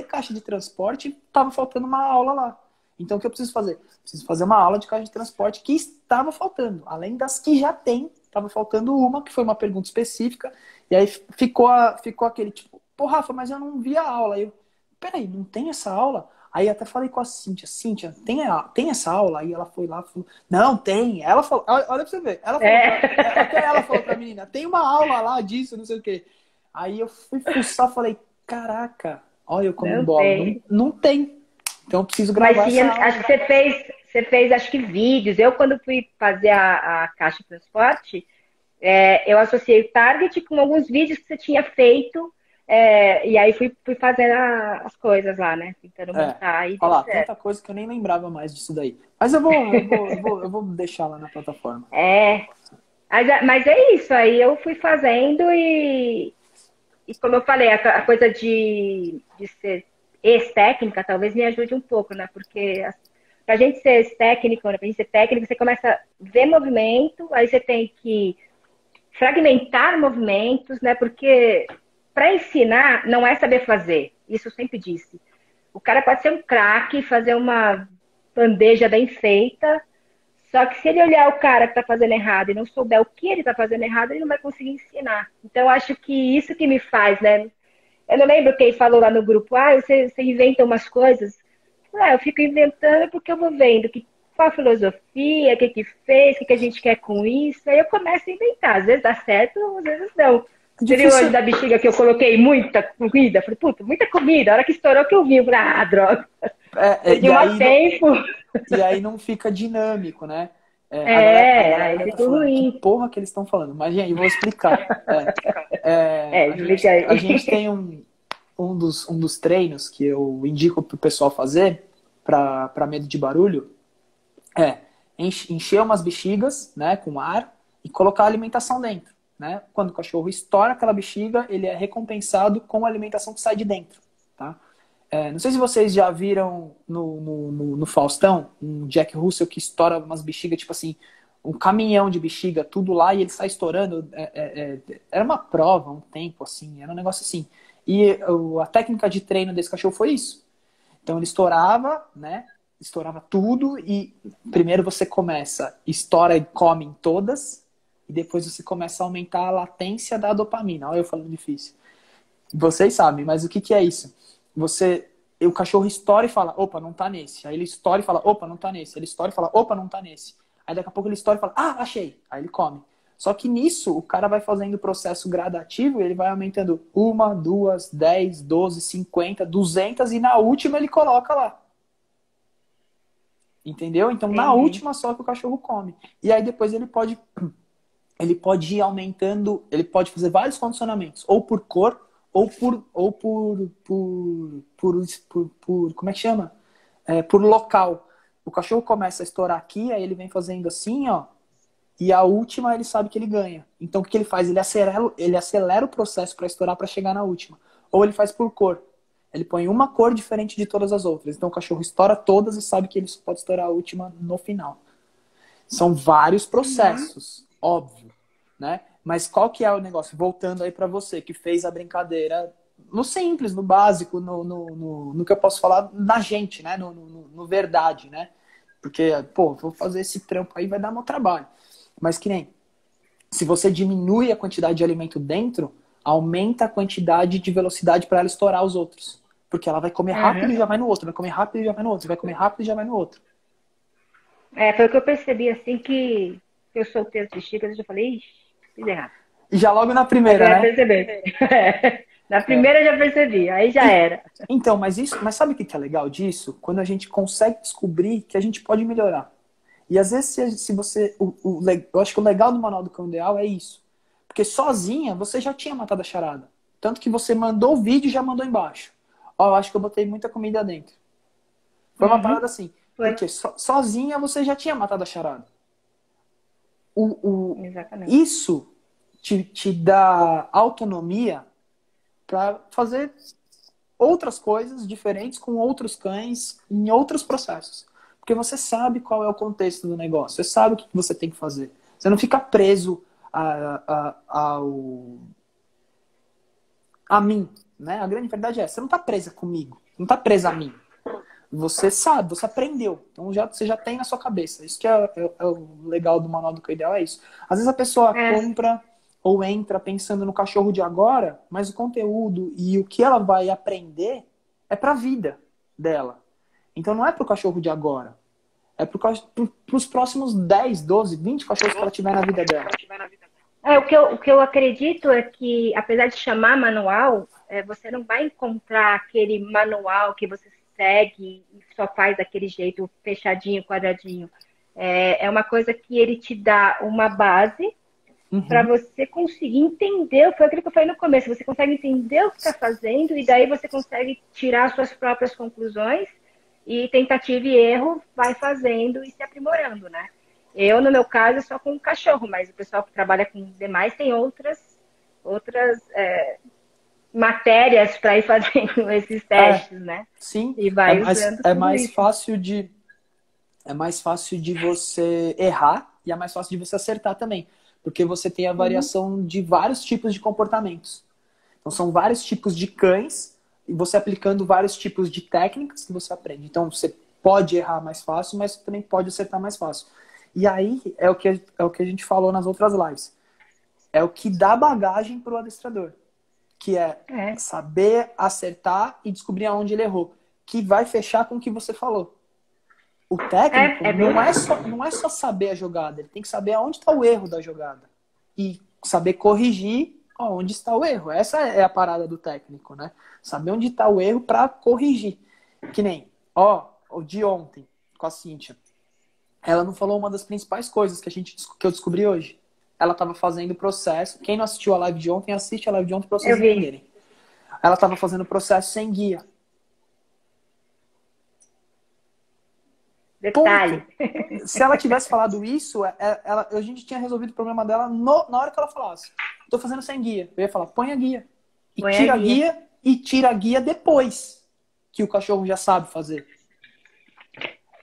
caixa de transporte, tava faltando uma aula lá. Então, o que eu preciso fazer? Preciso fazer uma aula de caixa de transporte que estava faltando. Além das que já tem, estava faltando uma, que foi uma pergunta específica. E aí ficou aquele tipo, pô, Rafa, mas eu não vi a aula. Eu, peraí, não tem essa aula? Aí até falei com a Cíntia, tem essa aula? Aí ela foi lá e falou, não, tem. Ela falou, olha pra você ver. Ela falou até ela falou pra menina, tem uma aula lá disso, não sei o quê. Aí eu fui fuçar e falei, caraca, olha eu como bola. Não tem. Então eu preciso gravar. Mas, essa aula. Acho que você fez acho que vídeos. Eu, quando fui fazer a caixa de transporte, eu associei o Target com alguns vídeos que você tinha feito E aí fui fazendo as coisas lá, né? Tentando montar. Olha lá, tanta coisa que eu nem lembrava mais disso daí. Mas eu vou deixar lá na plataforma. Mas é isso. Aí eu fui fazendo e como eu falei, a coisa de ser ex-técnica talvez me ajude um pouco, né? Porque pra gente ser ex-técnico, né? Pra gente ser técnico, você começa a ver movimento, aí você tem que fragmentar movimentos, né? Porque para ensinar não é saber fazer. Isso eu sempre disse. O cara pode ser um craque, fazer uma bandeja bem feita, só que se ele olhar o cara que tá fazendo errado e não souber o que ele tá fazendo errado, ele não vai conseguir ensinar. Então eu acho que isso que me faz, né? Eu não lembro quem falou lá no grupo, você inventa umas coisas. Eu fico inventando porque eu vou vendo qual a filosofia, o que fez, o que a gente quer com isso. Aí eu começo a inventar. Às vezes dá certo, às vezes não. Seria hoje da bexiga que eu coloquei muita comida. Falei, puta, muita comida. A hora que estourou que eu vi. Falei, droga. Perdi um tempo. E aí não fica dinâmico, né? Aí fica ruim. Que porra que eles estão falando. Mas, gente, eu vou explicar. A gente tem um dos treinos que eu indico pro pessoal fazer pra medo de barulho é encher umas bexigas, né, com ar e colocar a alimentação dentro. Né? Quando o cachorro estoura aquela bexiga, ele é recompensado com a alimentação que sai de dentro, tá? Não sei se vocês já viram no Faustão, um Jack Russell que estoura umas bexigas, tipo assim, um caminhão de bexiga, tudo lá, e ele sai estourando. Era uma prova, um tempo, assim, era um negócio assim. E a técnica de treino desse cachorro foi isso. Então ele estourava, né? Estourava tudo e primeiro você começa, estoura e come em todas. E depois você começa a aumentar a latência da dopamina. Olha eu falando difícil. Vocês sabem, mas o que é isso? O cachorro estoura e fala, opa, não tá nesse. Aí ele estoura e fala, opa, não tá nesse. Ele estoura e fala, opa, não tá nesse. Aí daqui a pouco ele estoura e fala, achei. Aí ele come. Só que nisso, o cara vai fazendo o processo gradativo e ele vai aumentando 1, 2, 10, 12, 50, 200 e na última ele coloca lá. Entendeu? Então, na última só que o cachorro come. E aí depois ele pode ir aumentando, ele pode fazer vários condicionamentos, ou por cor, ou por como é que chama? Por local. O cachorro começa a estourar aqui, aí ele vem fazendo assim, ó, e a última ele sabe que ele ganha. Então o que ele faz? Ele acelera o processo para estourar para chegar na última. Ou ele faz por cor. Ele põe uma cor diferente de todas as outras. Então o cachorro estoura todas e sabe que ele só pode estourar a última no final. São vários processos. Óbvio, né? Mas qual que é o negócio? Voltando aí pra você, que fez a brincadeira no simples, no básico, no que eu posso falar na gente, né? No verdade, né? Porque, pô, vou fazer esse trampo aí, vai dar meu trabalho. Mas que nem, se você diminui a quantidade de alimento dentro, aumenta a quantidade de velocidade para ela estourar os outros. Porque ela vai comer rápido e já vai no outro, vai comer rápido e já vai no outro, vai comer rápido e já vai no outro. Foi o que eu percebi, assim, que eu soltei as bexigas, eu já falei, fiz errado. E já logo na primeira, né? Já percebi. Na primeira eu já percebi, aí já era. Então, mas sabe o que é legal disso? Quando a gente consegue descobrir que a gente pode melhorar. E às vezes, se você... eu acho que o legal do Manual do Cão Ideal é isso. Porque sozinha, você já tinha matado a charada. Tanto que você mandou o vídeo e já mandou embaixo. Eu acho que eu botei muita comida dentro. Foi uma parada assim. Foi. Porque sozinha, você já tinha matado a charada. Isso te dá autonomia para fazer outras coisas diferentes com outros cães em outros processos. Porque você sabe qual é o contexto do negócio, você sabe o que você tem que fazer. Você não fica preso a mim, né? A grande verdade é, você não tá presa comigo, não tá presa a mim. Você sabe, você aprendeu. Então você já tem na sua cabeça. Isso que é o legal do Manual do Cão Ideal, é isso. Às vezes a pessoa compra ou entra pensando no cachorro de agora, mas o conteúdo e o que ela vai aprender é pra vida dela. Então não é pro cachorro de agora. É pros próximos 10, 12, 20 cachorros que ela tiver na vida dela. O que eu acredito é que, apesar de chamar manual, você não vai encontrar aquele manual que você segue e só faz daquele jeito, fechadinho, quadradinho. É uma coisa que ele te dá uma base, Uhum. Para você conseguir entender, foi aquilo que eu falei no começo, você consegue entender o que está fazendo e daí você consegue tirar suas próprias conclusões e tentativa e erro vai fazendo e se aprimorando, né? Eu, no meu caso, só com cachorro, mas o pessoal que trabalha com demais tem outras matérias para ir fazendo esses testes, né? Sim, e vai é mais fácil de você errar e é mais fácil de você acertar também. Porque você tem a variação de vários tipos de comportamentos. Então, são vários tipos de cães e você aplicando vários tipos de técnicas que você aprende. Então, você pode errar mais fácil, mas também pode acertar mais fácil. E aí, é o que a gente falou nas outras lives. É o que dá bagagem para o adestrador. Que é saber acertar e descobrir aonde ele errou. Que vai fechar com o que você falou. O técnico não é só saber a jogada, ele tem que saber aonde está o erro da jogada. E saber corrigir aonde está o erro. Essa é a parada do técnico, né? Saber onde está o erro para corrigir. Que nem, o de ontem, com a Cíntia. Ela não falou uma das principais coisas que eu descobri hoje. Ela estava fazendo o processo. Quem não assistiu a live de ontem, assiste a live de ontem para vocês entenderem. Ela estava fazendo o processo sem guia. Detalhe. Ponto. Se ela tivesse falado isso, a gente tinha resolvido o problema dela na hora que ela falasse. Tô fazendo sem guia. Eu ia falar, põe a guia. E tira a guia e tira a guia depois que o cachorro já sabe fazer.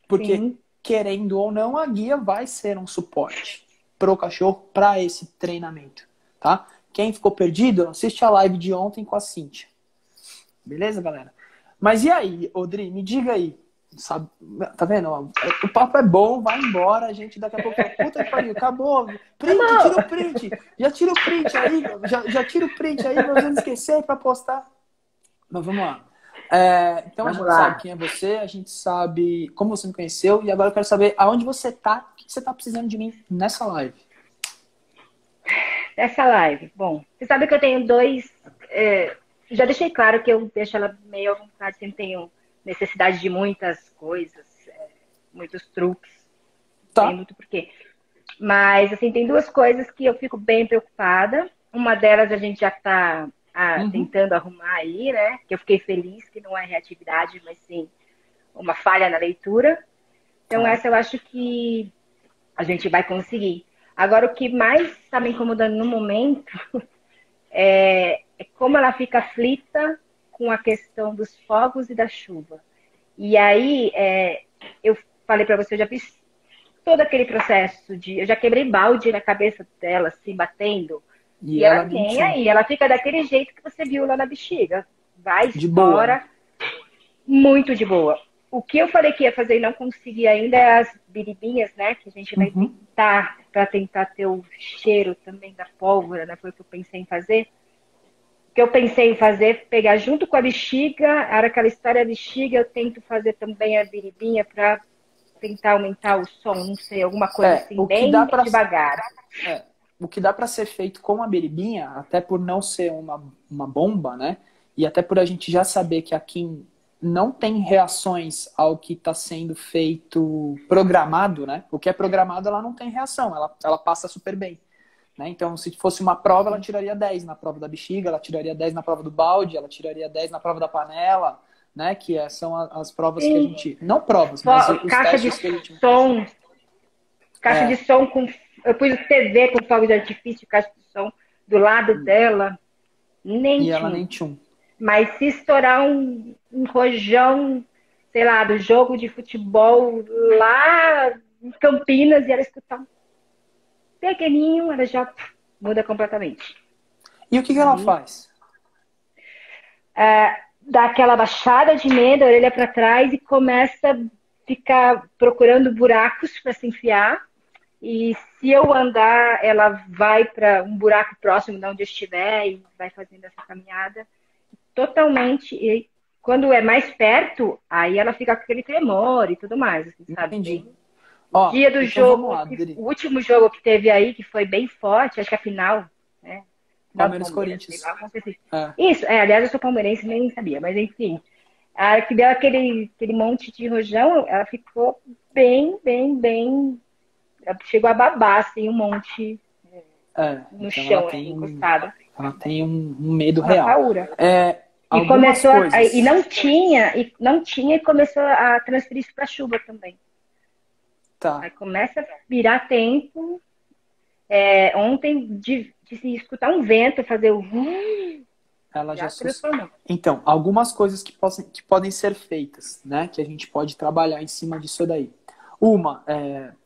Porque, querendo ou não, a guia vai ser um suporte pro cachorro para esse treinamento, tá? Quem ficou perdido, assiste a live de ontem com a Cíntia. Beleza, galera? Mas e aí, Odri, me diga aí. Sabe, tá vendo? O papo é bom, vai embora, a gente daqui a pouco puta que pariu, acabou, print, tira o print, já tira o print aí, já tira o print aí, nós vamos esquecer pra postar. Mas vamos lá. Então vamos a gente lá. Sabe quem é você, a gente sabe como você me conheceu e agora eu quero saber aonde você tá, o que você tá precisando de mim nessa live. Nessa live, bom, você sabe que eu tenho dois, já deixei claro que eu deixo ela meio à vontade, sempre tenho necessidade de muitas coisas, muitos truques, tá. Tem muito porquê. Mas, assim, tem duas coisas que eu fico bem preocupada. Uma delas a gente já está tentando arrumar aí, né? Que eu fiquei feliz, que não é reatividade, mas sim uma falha na leitura. Então, essa eu acho que a gente vai conseguir. Agora, o que mais está me incomodando no momento é como ela fica aflita com a questão dos fogos e da chuva. E aí, eu falei pra você, eu já fiz todo aquele processo de... Eu já quebrei balde na cabeça dela, assim, batendo. E ela vem aí, ela fica daquele jeito que você viu lá na bexiga. Vai embora. Muito de boa. O que eu falei que ia fazer e não consegui ainda é as biribinhas, né? Que a gente vai tentar, pra tentar ter o cheiro também da pólvora, né? Foi o que eu pensei em fazer. Que eu pensei em fazer, pegar junto com a bexiga, era aquela história da bexiga, eu tento fazer também a biribinha para tentar aumentar o som, não sei, alguma coisa assim, bem devagar. O que dá para ser feito com a biribinha, até por não ser uma bomba, né? E até por a gente já saber que a Kim não tem reações ao que está sendo feito programado, né? O que é programado, ela não tem reação, ela passa super bem. Né? Então, se fosse uma prova, ela tiraria 10 na prova da bexiga, ela tiraria 10 na prova do balde, ela tiraria 10 na prova da panela, né? Que são as provas que a gente... Não provas, mas os testes que a gente... Caixa de som com... Eu pus TV com fogo de artifício, caixa de som do lado dela. Nem tchum. Mas se estourar um rojão, sei lá, do jogo de futebol lá em Campinas e ela escutar um pequenininho, ela já muda completamente. E o que ela faz? Dá aquela baixada de medo, a orelha para trás e começa a ficar procurando buracos para se enfiar. E se eu andar, ela vai para um buraco próximo de onde eu estiver e vai fazendo essa caminhada totalmente. E quando é mais perto, aí ela fica com aquele tremor e tudo mais, assim, sabe? Entendi. Dia do jogo, o último jogo que teve aí, que foi bem forte, acho que a final, né? Palmeiras, Corinthians. Isso, aliás, eu sou palmeirense, nem sabia, mas enfim. A hora que deu aquele monte de rojão, ela ficou bem, bem, bem... Ela chegou a babar, assim, um monte no então chão, ela tem, encostada. Ela tem um medo uma real. E começou a, e começou a transferir isso para chuva também. Tá. Aí começa a virar tempo. Ontem de se escutar um vento, fazer o ela já transformou. Então, algumas coisas que podem ser feitas, né? Que a gente pode trabalhar em cima disso daí. Uma,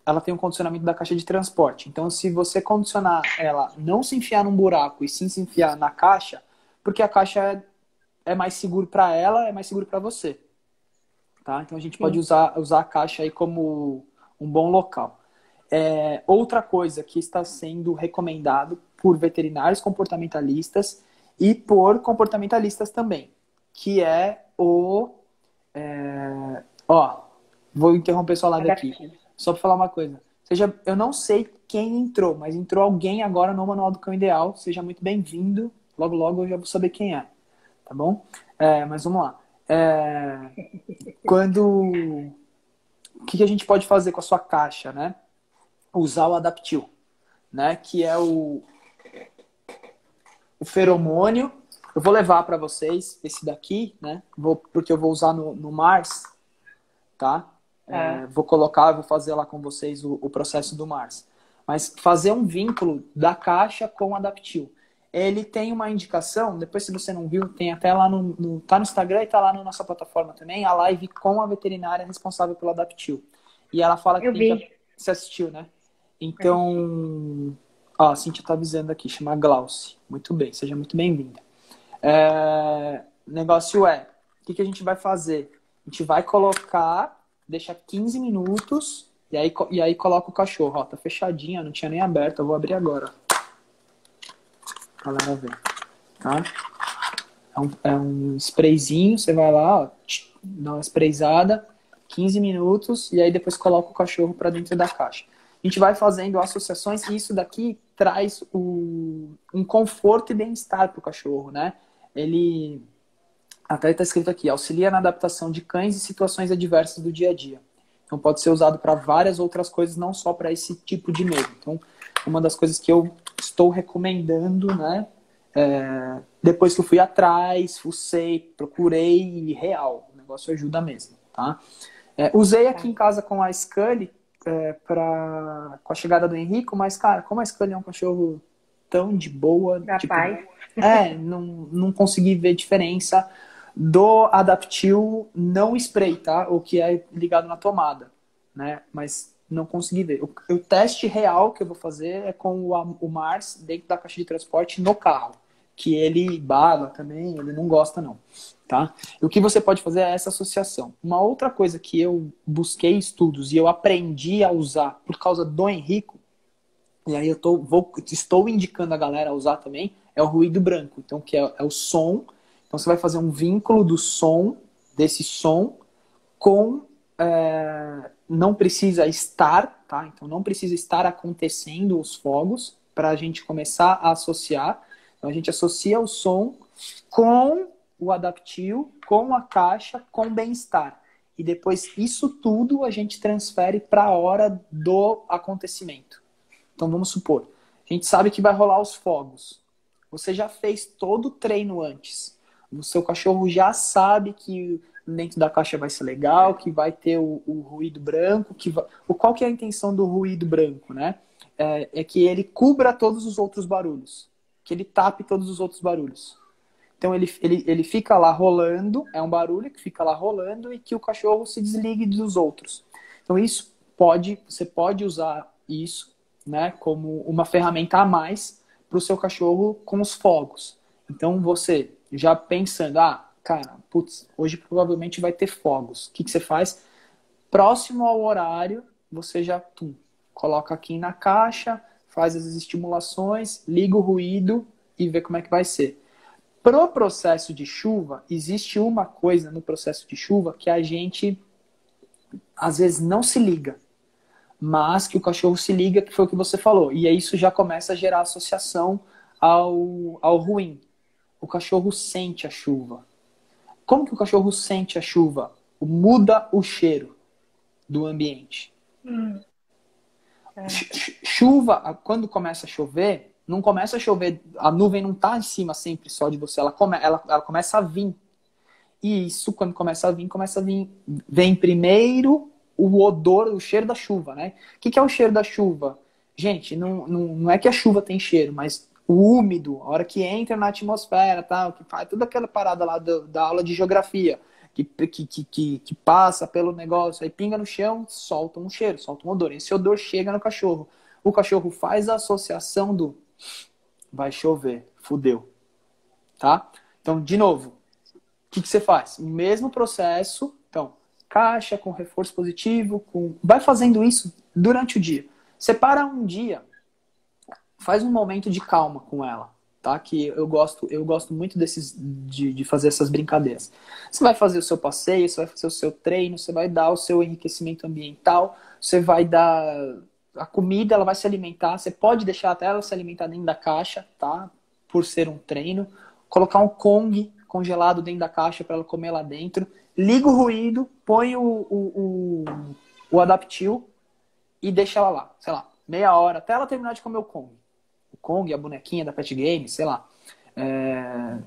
ela tem um condicionamento da caixa de transporte. Então, se você condicionar ela não se enfiar num buraco e sim se enfiar na caixa, porque a caixa é mais seguro para ela, é mais seguro para você. Tá? Então, a gente pode usar a caixa aí como um bom local. Outra coisa que está sendo recomendado por veterinários comportamentalistas e por comportamentalistas também, que é o... vou interromper sua live aqui. Só pra falar uma coisa. Ou seja, eu não sei quem entrou, mas entrou alguém agora no Manual do Cão Ideal. Seja muito bem-vindo. Logo, logo eu já vou saber quem é. Tá bom? Mas vamos lá. O que a gente pode fazer com a sua caixa, né? Usar o Adaptil, né? Que é o feromônio. Eu vou levar pra vocês esse daqui, né? Porque eu vou usar no Mars, tá? Vou colocar, vou fazer lá com vocês o processo do Mars. Mas fazer um vínculo da caixa com o Adaptil. Ele tem uma indicação, depois se você não viu, tem até lá tá no Instagram e tá lá na nossa plataforma também, a live com a veterinária responsável pelo Adaptil. E ela fala que você assistiu, né? Então, a Cintia tá avisando aqui, chama Glauci. Muito bem, seja muito bem-vinda. O negócio o que a gente vai fazer? A gente vai colocar... Deixa 15 minutos e aí coloca o cachorro. Ó, tá fechadinha, não tinha nem aberto. Eu vou abrir agora. Pra ela ver. Tá? É um sprayzinho. Você vai lá, ó, dá uma sprayzada. 15 minutos e aí depois coloca o cachorro pra dentro da caixa. A gente vai fazendo associações e isso daqui traz um conforto e bem-estar pro cachorro, né? Ele... Até está escrito aqui, auxilia na adaptação de cães em situações adversas do dia a dia. Então pode ser usado para várias outras coisas, não só para esse tipo de medo. Então, uma das coisas que eu estou recomendando, né? Depois que eu fui atrás, fucei, procurei, e real, o negócio ajuda mesmo, tá? Usei aqui em casa com a Scully, com a chegada do Henrique, mas, cara, como a Scully é um cachorro tão de boa... Rapaz. Tipo, não consegui ver diferença... do Adaptil, não spray, tá? O que é ligado na tomada, né? Mas não consegui ver. O teste real que eu vou fazer é com o Mars dentro da caixa de transporte no carro, que ele bala também, ele não gosta não, tá? E o que você pode fazer é essa associação. Uma outra coisa que eu busquei estudos e eu aprendi a usar por causa do Henrico, e aí eu estou indicando a galera a usar também, é o ruído branco, então que é o som. Então, você vai fazer um vínculo desse som, com... não precisa estar, tá? Então, não precisa estar acontecendo os fogos para a gente começar a associar. Então, a gente associa o som com o Adaptil, com a caixa, com o bem-estar. E depois, isso tudo a gente transfere para a hora do acontecimento. Então, vamos supor, a gente sabe que vai rolar os fogos. Você já fez todo o treino antes. O seu cachorro já sabe que dentro da caixa vai ser legal, que vai ter o ruído branco. Qual que é a intenção do ruído branco, né? É que ele cubra todos os outros barulhos. Que ele tape todos os outros barulhos. Então ele fica lá rolando, é um barulho que fica lá rolando e que o cachorro se desligue dos outros. Então você pode usar isso, né, como uma ferramenta a mais para o seu cachorro com os fogos. Então você... Já pensando, cara, putz, hoje provavelmente vai ter fogos. O que que você faz? Próximo ao horário, você já coloca aqui na caixa, faz as estimulações, liga o ruído e vê como é que vai ser. Pro processo de chuva, existe uma coisa no processo de chuva que a gente, às vezes, não se liga. Mas que o cachorro se liga, que foi o que você falou. E aí isso já começa a gerar associação ao ruim. O cachorro sente a chuva. Como que o cachorro sente a chuva? Muda o cheiro do ambiente. Chuva, quando começa a chover, não começa a chover, a nuvem não tá em cima sempre só de você, ela começa a vir. E isso, quando começa a vir, vem primeiro o odor, o cheiro da chuva, né? O que que é o cheiro da chuva? Gente, não é que a chuva tem cheiro, mas o úmido, a hora que entra na atmosfera, tá? Que faz toda aquela parada lá da aula de geografia, que passa pelo negócio, aí pinga no chão, solta um cheiro, solta um odor. Esse odor chega no cachorro. O cachorro faz a associação do vai chover, fudeu. Tá? Então, de novo, o que você faz? O mesmo processo, então, caixa com reforço positivo, vai fazendo isso durante o dia. Separa um dia, faz um momento de calma com ela, tá? Que eu gosto muito de fazer essas brincadeiras. Você vai fazer o seu passeio, você vai fazer o seu treino, você vai dar o seu enriquecimento ambiental, você vai dar a comida, ela vai se alimentar, você pode deixar até ela se alimentar dentro da caixa, tá? Por ser um treino. Colocar um Kong congelado dentro da caixa para ela comer lá dentro. Liga o ruído, põe o Adaptil e deixa ela lá, sei lá, meia hora, até ela terminar de comer o Kong. O Kong, a bonequinha da Pet Game, sei lá.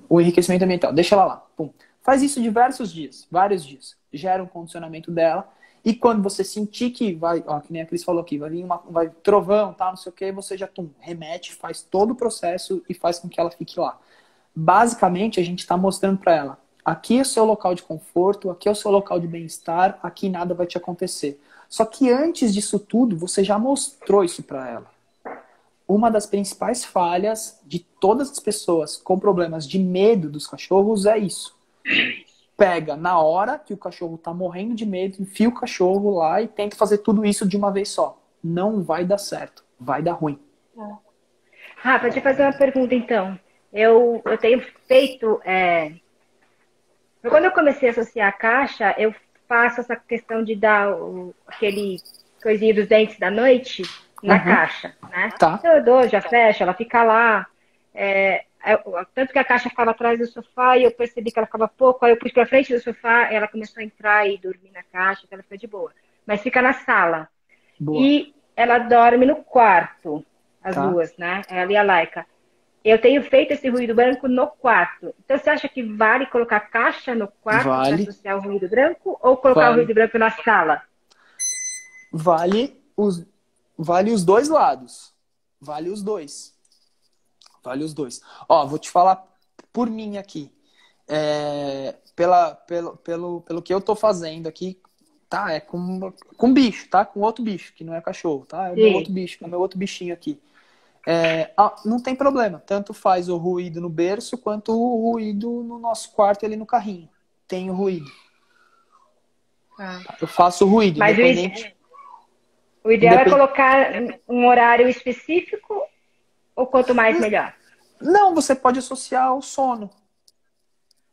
O enriquecimento ambiental. Deixa ela lá. Pum. Faz isso diversos dias, vários dias. Gera um condicionamento dela. E quando você sentir que vai, ó, que nem a Cris falou aqui, vai vir vai trovão, tá, não sei o que, você já remete, faz todo o processo e faz com que ela fique lá. Basicamente, a gente está mostrando para ela. Aqui é o seu local de conforto, aqui é o seu local de bem-estar, aqui nada vai te acontecer. Só que antes disso tudo, você já mostrou isso para ela. Uma das principais falhas de todas as pessoas com problemas de medo dos cachorros é isso. Pega na hora que o cachorro tá morrendo de medo, enfia o cachorro lá e tenta fazer tudo isso de uma vez só. Não vai dar certo, vai dar ruim. Rafa, deixa eu fazer uma pergunta então. Eu tenho feito... Quando eu comecei a associar a caixa, eu faço essa questão de dar aquele coisinho dos dentes da noite na caixa, né? Tá. Então eu dou, já fecho, ela fica lá. Tanto que a caixa ficava atrás do sofá e eu percebi que ela ficava pouco, aí eu pus pra frente do sofá, ela começou a entrar e dormir na caixa, então ela ficou de boa. Mas fica na sala. Boa. E ela dorme no quarto, as duas, né? Ela e a Laika. Eu tenho feito esse ruído branco no quarto. Então, você acha que vale colocar caixa no quarto para associar o ruído branco ou colocar o ruído branco na sala? Vale os dois lados. Vale os dois. Vale os dois. Ó, vou te falar por mim aqui. Pelo que eu tô fazendo aqui, tá? É com bicho, tá? Com outro bicho, que não é cachorro, tá? É o meu outro bicho, é o meu outro bichinho aqui. Não tem problema, tanto faz o ruído no berço quanto o ruído no nosso quarto ali no carrinho. Tem o ruído. Eu faço o ruído. Mas independente. O ideal é colocar um horário específico ou quanto mais melhor? Não, você pode associar ao sono.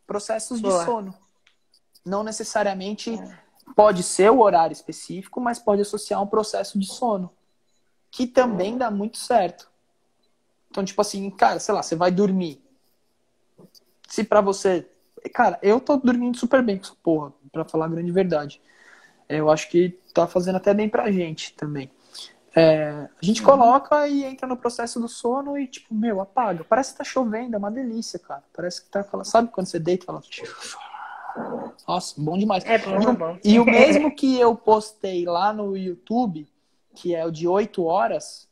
Processos de sono. Não necessariamente pode ser o horário específico, mas pode associar um processo de sono. Que também dá muito certo. Então, tipo assim, cara, sei lá, você vai dormir. Se pra você... Cara, eu tô dormindo super bem com essa porra, pra falar a grande verdade. Eu acho que tá fazendo até bem pra gente também. A gente coloca e entra no processo do sono e, tipo, meu, apaga. Parece que tá chovendo, é uma delícia, cara. Parece que tá... Sabe quando você deita e fala... Nossa, bom demais. É bom, bom. E o mesmo que eu postei lá no YouTube, que é o de 8 horas...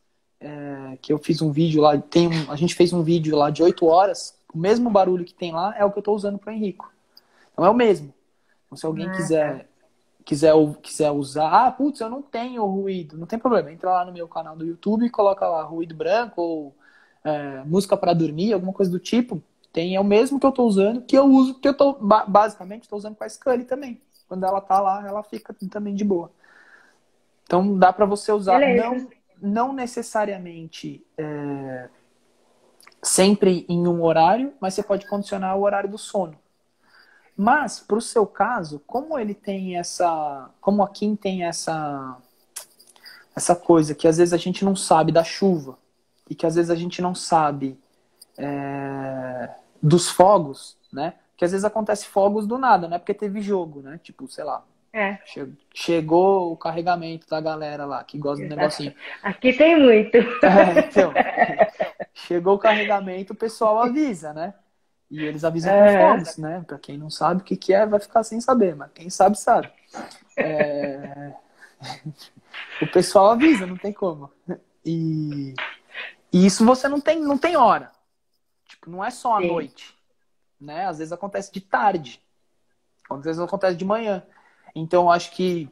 que eu fiz um vídeo lá, a gente fez um vídeo lá de 8 horas, o mesmo barulho que tem lá é o que eu tô usando pro Henrico. Então é o mesmo. Então, se alguém quiser usar, putz, eu não tenho ruído, não tem problema, entra lá no meu canal do YouTube e coloca lá ruído branco ou música pra dormir, alguma coisa do tipo, é o mesmo que eu tô usando, que eu uso, que eu tô, basicamente, tô usando com a Scully também. Quando ela tá lá, ela fica também de boa. Então dá pra você usar, não necessariamente sempre em um horário, mas você pode condicionar o horário do sono. Mas, para o seu caso, como a Kim tem essa coisa que às vezes a gente não sabe da chuva e que às vezes a gente não sabe dos fogos, né? Que às vezes acontece fogos do nada, não é porque teve jogo, né? Tipo, sei lá. Chegou o carregamento da galera lá, que gosta do negocinho. Aqui tem muito. Então, Chegou o carregamento, o pessoal avisa, né? E eles avisam com fones, né? Pra quem não sabe o que que é, vai ficar sem saber, mas quem sabe, sabe. É... o pessoal avisa, não tem como. E isso você não tem hora. Tipo, não é só à noite, né? Às vezes acontece de tarde. Às vezes acontece de manhã. Então, eu acho que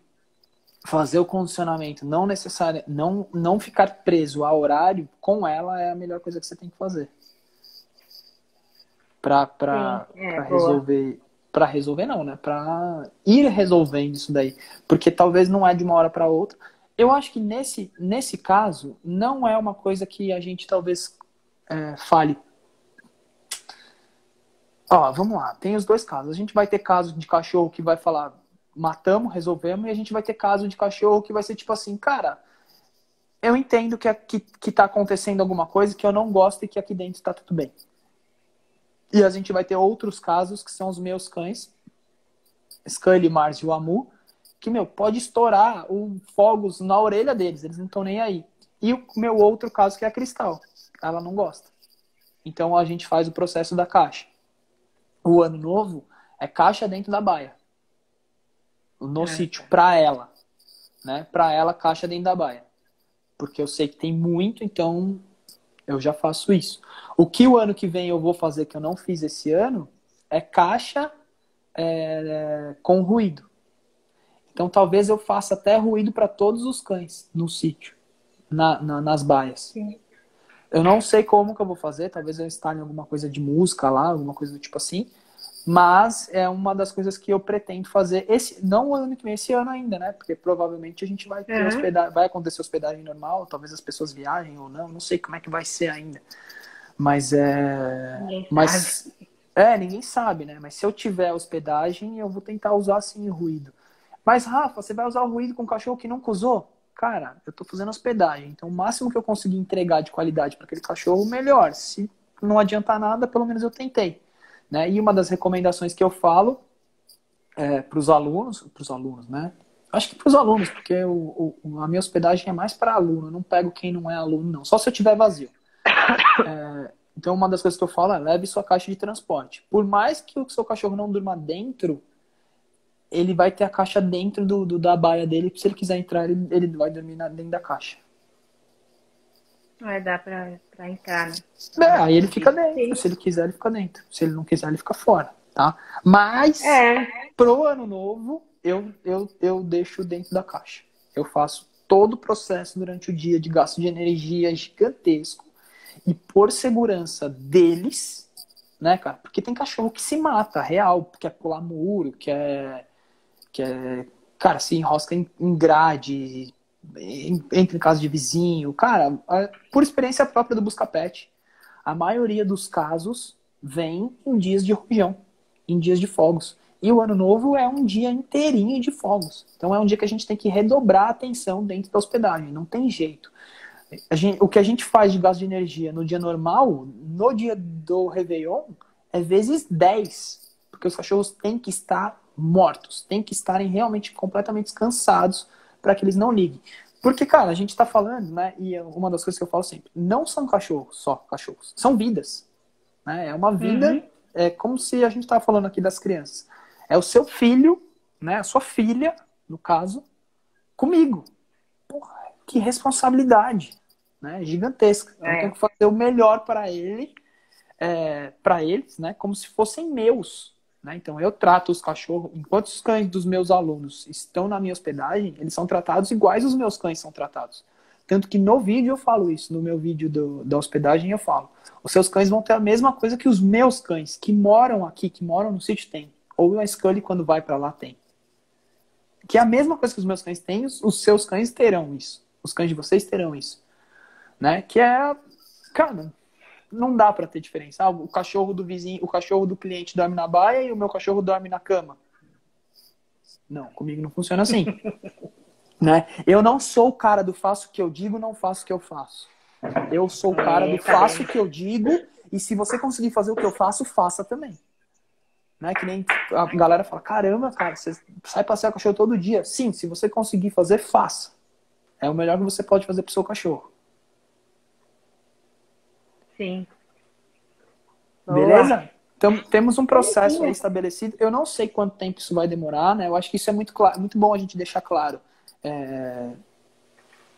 fazer o condicionamento não ficar preso ao horário com ela é a melhor coisa que você tem que fazer. Pra ir resolvendo isso daí. Porque talvez não é de uma hora para outra. Eu acho que nesse caso, não é uma coisa que a gente talvez fale. Ó, vamos lá. Tem os dois casos. A gente vai ter caso de cachorro que vai falar, matamos, resolvemos. E a gente vai ter caso de cachorro que vai ser tipo assim, cara, eu entendo que tá acontecendo alguma coisa que eu não gosto e que aqui dentro tá tudo bem. E a gente vai ter outros casos, que são os meus cães, Scully, Mars e o Amu, que, meu, pode estourar fogos na orelha deles, eles não estão nem aí. E o meu outro caso, que é a Cristal, ela não gosta. Então a gente faz o processo da caixa. O ano novo é caixa dentro da baia, no sítio, pra ela, né? Pra ela, caixa dentro da baia. Porque eu sei que tem muito, então... eu já faço isso. O que o ano que vem eu vou fazer que eu não fiz esse ano é caixa com ruído. Então talvez eu faça até ruído para todos os cães no sítio, nas baias. Sim. Eu não sei como que eu vou fazer, talvez eu instale alguma coisa de música lá, alguma coisa do tipo assim, mas é uma das coisas que eu pretendo fazer, não o ano que vem, esse ano ainda, né? Porque provavelmente a gente vai ter vai acontecer hospedagem normal, talvez as pessoas viajem ou não sei como é que vai ser ainda. Mas ninguém sabe, né? Mas se eu tiver hospedagem, eu vou tentar usar assim o ruído. Mas Rafa, você vai usar o ruído com um cachorro que nunca usou? Cara, eu tô fazendo hospedagem, então o máximo que eu conseguir entregar de qualidade para aquele cachorro, melhor. Se não adiantar nada, pelo menos eu tentei. Né? E uma das recomendações que eu falo para os alunos, né? Acho que para os alunos, porque a minha hospedagem é mais para aluno, eu não pego quem não é aluno, não. Só se eu tiver vazio. Então, uma das coisas que eu falo é leve sua caixa de transporte. Por mais que o seu cachorro não durma dentro, ele vai ter a caixa dentro da baia dele. Se ele quiser entrar, ele vai dormir dentro da caixa. Vai dar pra entrar, né? Aí ele fica dentro. Se ele quiser, ele fica dentro. Se ele não quiser, ele fica fora, tá? Mas, pro ano novo, eu deixo dentro da caixa. Eu faço todo o processo durante o dia de gasto de energia gigantesco. E por segurança deles, né, cara? Porque tem cachorro que se mata, real. Quer pular muro, cara, se enrosca em grade... entra em casa de vizinho. Cara, por experiência própria do Buscapet, a maioria dos casos vem em dias de rojão, em dias de fogos. E o ano novo é um dia inteirinho de fogos. Então é um dia que a gente tem que redobrar a atenção dentro da hospedagem. Não tem jeito. O que a gente faz de gasto de energia no dia normal, no dia do Réveillon, é vezes 10. Porque os cachorros têm que estar mortos, têm que estarem realmente completamente descansados, para que eles não liguem. Porque, cara, a gente tá falando, né? E uma das coisas que eu falo sempre, não são cachorros, só cachorros. São vidas. Né? É uma vida, é como se a gente tava falando aqui das crianças. É o seu filho, né? A sua filha, no caso, comigo. Porra, que responsabilidade, né? Gigantesca. Eu tenho que fazer o melhor para ele, para eles, né? Como se fossem meus. Então, eu trato os cachorros... Enquanto os cães dos meus alunos estão na minha hospedagem, eles são tratados iguais os meus cães são tratados. Tanto que no vídeo eu falo isso. No meu vídeo da hospedagem eu falo. Os seus cães vão ter a mesma coisa que os meus cães, que moram aqui, que moram no sítio, tem. Ou a Scully, quando vai pra lá, tem. Que é a mesma coisa que os meus cães têm, os seus cães terão isso. Os cães de vocês terão isso. Né? Que é... cara... não dá pra ter diferença. Ah, o cachorro do vizinho, o cachorro do cliente dorme na baia e o meu cachorro dorme na cama. Não, comigo não funciona assim. Né? Eu não sou o cara do faço o que eu digo, não faço o que eu faço. Eu sou o cara do faço o que eu digo e se você conseguir fazer o que eu faço, faça também. Né? Que nem a galera fala, caramba, cara, você sai passear o cachorro todo dia. Sim, se você conseguir fazer, faça. É o melhor que você pode fazer pro seu cachorro. Sim. Beleza? Boa. Então, temos um processo aí estabelecido. Eu não sei quanto tempo isso vai demorar, né? Eu acho que isso é muito, claro, muito bom a gente deixar claro.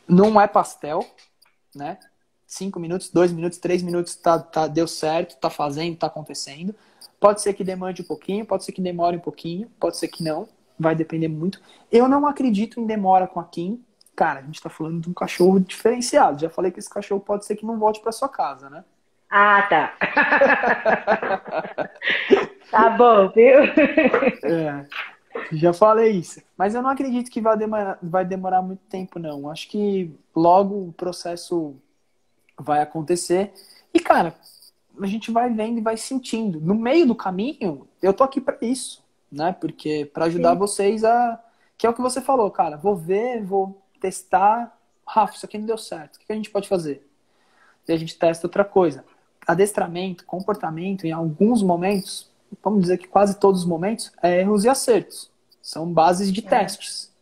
Não é pastel, né? 5 minutos, 2 minutos, 3 minutos, deu certo, tá fazendo, tá acontecendo. Pode ser que demande um pouquinho, pode ser que demore um pouquinho, pode ser que não. Vai depender muito. Eu não acredito em demora com a Kim. Cara, a gente tá falando de um cachorro diferenciado. Já falei que esse cachorro pode ser que não volte pra sua casa, né? Ah, tá. Tá bom, viu? Já falei isso. Mas eu não acredito que vai demorar muito tempo, não. Acho que logo o processo vai acontecer. E, cara, a gente vai vendo e vai sentindo. No meio do caminho, eu tô aqui pra isso, né? Porque pra ajudar Sim. vocês a... Que é o que você falou, cara. Vou ver, vou testar. Rafa, isso aqui não deu certo. O que a gente pode fazer? E a gente testa outra coisa. Adestramento, comportamento, em alguns momentos, vamos dizer que quase todos os momentos, é erros e acertos. São bases de testes.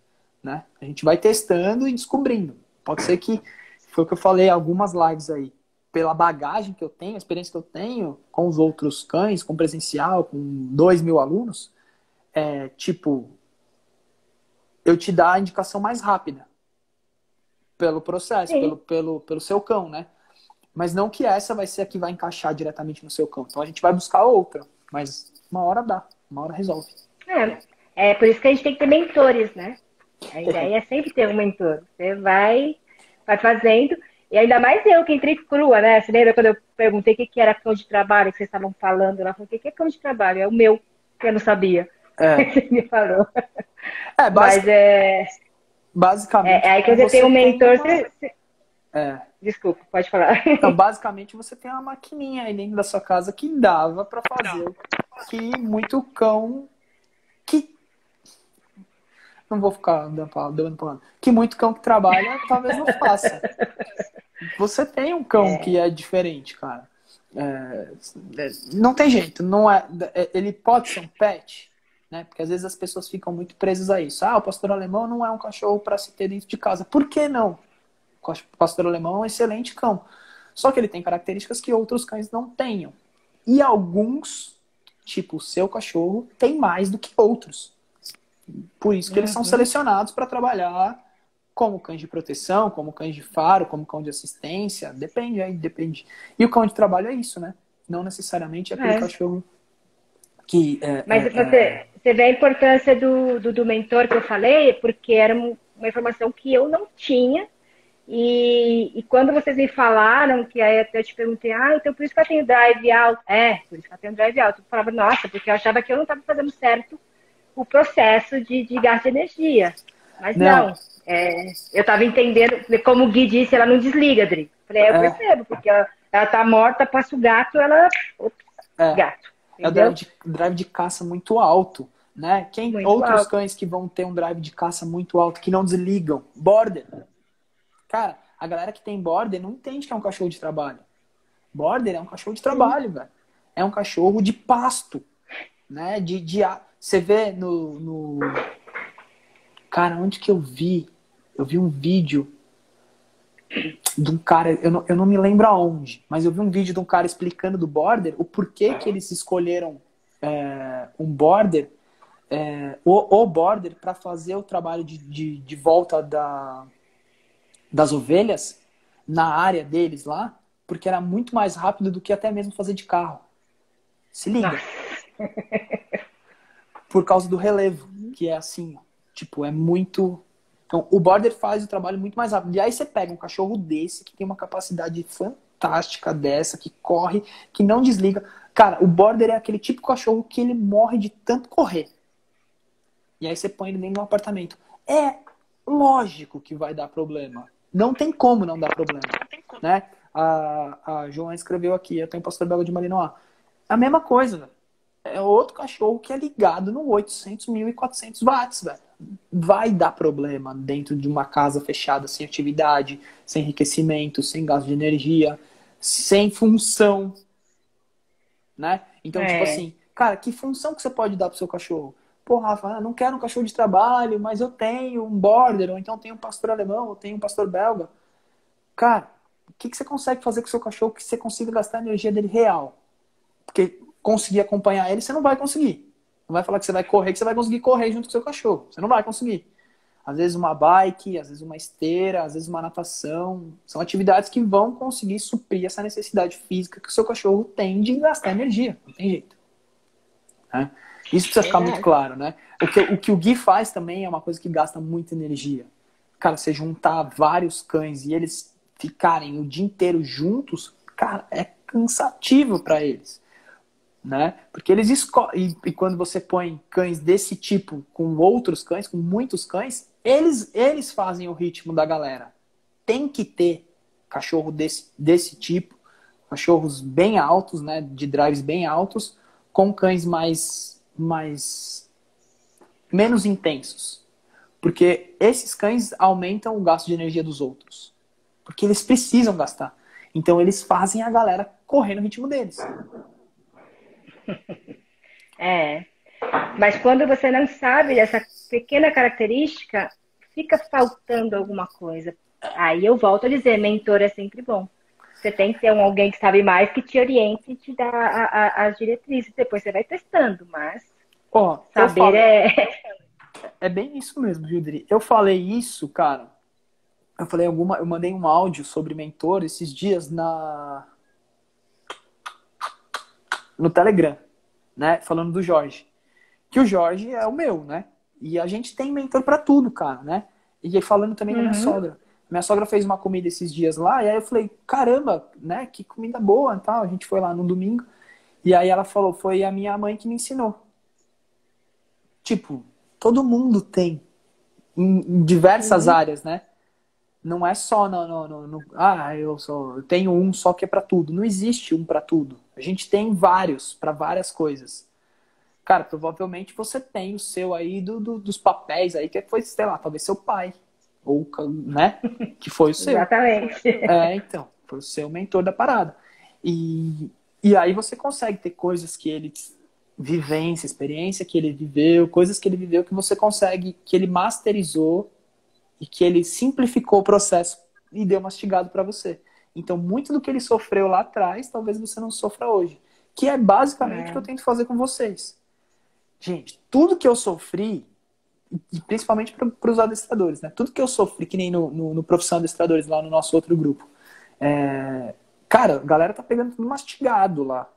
Né? A gente vai testando e descobrindo. Pode ser que, foi o que eu falei, algumas lives aí, pela bagagem que eu tenho, a experiência que eu tenho com os outros cães, com presencial, com 2.000 alunos, eu te dar a indicação mais rápida. Pelo processo, pelo seu cão, né? Mas não que essa vai ser a que vai encaixar diretamente no seu cão. Então a gente vai buscar outra. Mas uma hora dá, uma hora resolve. É por isso que a gente tem que ter mentores, né? A ideia é sempre ter um mentor. Você vai fazendo. E ainda mais eu que entrei crua, né? Você lembra quando eu perguntei o que era cão de trabalho que vocês estavam falando? Ela falou, o que é cão de trabalho? É o meu, que eu não sabia. Você me falou. Basicamente. É aí que você tem um mentor. Desculpa, pode falar. Então, basicamente, você tem uma maquininha aí dentro da sua casa que dava pra fazer que muito cão que... Não vou ficar dando palavra. Que muito cão que trabalha talvez não faça. Você tem um cão que é diferente, cara. Não tem jeito. Não é... Ele pode ser um pet, né? Porque às vezes as pessoas ficam muito presas a isso. Ah, o pastor alemão não é um cachorro pra se ter dentro de casa. Por que não? O pastor alemão é um excelente cão. Só que ele tem características que outros cães não tenham. E alguns, tipo o seu cachorro, tem mais do que outros. Por isso que eles são selecionados para trabalhar como cães de proteção, como cães de faro, como cão de assistência. Depende aí, depende. E o cão de trabalho é isso, né? Não necessariamente é aquele cachorro que... Você vê a importância do mentor que eu falei, porque era uma informação que eu não tinha. E quando vocês me falaram, que aí eu te perguntei, então por isso que eu tenho drive alto. Por isso que eu tenho drive alto. Eu falava, nossa, porque eu achava que eu não estava fazendo certo o processo de gasto de energia. Mas não. Eu estava entendendo, como o Gui disse, ela não desliga, Dri. Falei, eu percebo, porque ela tá morta, passa o gato, ela... Gato. É o drive de caça muito alto, né? Outros cães que vão ter um drive de caça muito alto, que não desligam. Border. Cara, a galera que tem Border não entende que é um cachorro de trabalho. Border é um cachorro de trabalho, velho. É um cachorro de pasto, né? Você vê no... Cara, onde que eu vi? Eu vi um vídeo de um cara... Eu não me lembro aonde, mas eu vi um vídeo de um cara explicando do Border, o porquê que eles escolheram um Border, o Border, pra fazer o trabalho de volta das ovelhas na área deles lá, porque era muito mais rápido do que até mesmo fazer de carro. Se liga. Por causa do relevo, que é assim, é muito... Então, o Border faz o trabalho muito mais rápido. E aí você pega um cachorro desse, que tem uma capacidade fantástica dessa, que corre, que não desliga. Cara, o Border é aquele tipo de cachorro que ele morre de tanto correr. E aí você põe ele dentro de um apartamento. É lógico que vai dar problema. Não tem como não dar problema, né? A Joana escreveu aqui, eu tenho pastor Belga de Malinois. A mesma coisa, velho. É outro cachorro que é ligado no 800, 1400 watts, velho. Vai dar problema dentro de uma casa fechada, sem atividade, sem enriquecimento, sem gasto de energia, sem função, né? Então, cara, que função que você pode dar pro seu cachorro? Pô, Rafa, não quero um cachorro de trabalho, mas eu tenho um Border, ou então tenho um pastor alemão, ou tenho um pastor belga. Cara, O que, que você consegue fazer com o seu cachorro que você consiga gastar a energia dele real? Porque conseguir acompanhar ele, você não vai conseguir. Não vai falar que você vai correr, que você vai conseguir correr junto com o seu cachorro. Você não vai conseguir. Às vezes uma bike, às vezes uma esteira, às vezes uma natação. São atividades que vão conseguir suprir essa necessidade física que o seu cachorro tem de gastar energia. Não tem jeito. Né? Isso precisa ficar muito claro, né? O que o Gui faz também é uma coisa que gasta muita energia. Cara, você juntar vários cães e eles ficarem o dia inteiro juntos, cara, é cansativo para eles. Né? Porque eles escolhem. E quando você põe cães desse tipo com outros cães, com muitos cães, eles fazem o ritmo da galera. Tem que ter cachorro desse tipo, cachorros bem altos, né? De drives bem altos, com cães menos intensos. Porque esses cães aumentam o gasto de energia dos outros. Porque eles precisam gastar. Então eles fazem a galera correr no ritmo deles. É, mas quando você não sabe dessa pequena característica, fica faltando alguma coisa. Aí eu volto a dizer, mentor é sempre bom. Você tem que ter alguém que sabe mais, que te oriente e te dá as diretrizes. Depois você vai testando, mas é bem isso mesmo, Judri. Eu falei isso, cara. Eu mandei um áudio sobre mentor esses dias no Telegram, né, falando do Jorge, que o Jorge é o meu, né, e a gente tem mentor pra tudo, cara, né, e aí falando também da minha sogra, fez uma comida esses dias lá, e aí eu falei, caramba, né, que comida boa e tal, a gente foi lá no domingo, e aí ela falou, foi a minha mãe que me ensinou. Tipo, todo mundo tem, em diversas áreas, né, não é só eu tenho um só que é pra tudo, não existe um pra tudo. A gente tem vários, para várias coisas. Cara, provavelmente você tem o seu aí dos papéis aí, que foi, sei lá, talvez seu pai. Ou, né? Que foi o seu. Exatamente. É, então. Foi o seu mentor da parada. E aí você consegue ter coisas que ele... Vivência, experiência que ele viveu, coisas que ele viveu que você consegue, que ele masterizou e que ele simplificou o processo e deu mastigado para você. Então, muito do que ele sofreu lá atrás, talvez você não sofra hoje. Que é basicamente o que eu tento fazer com vocês. Gente, tudo que eu sofri, e principalmente para os adestradores, né? Tudo que eu sofri, que nem no Profissão Adestradores, lá no nosso outro grupo. Cara, a galera tá pegando tudo mastigado lá.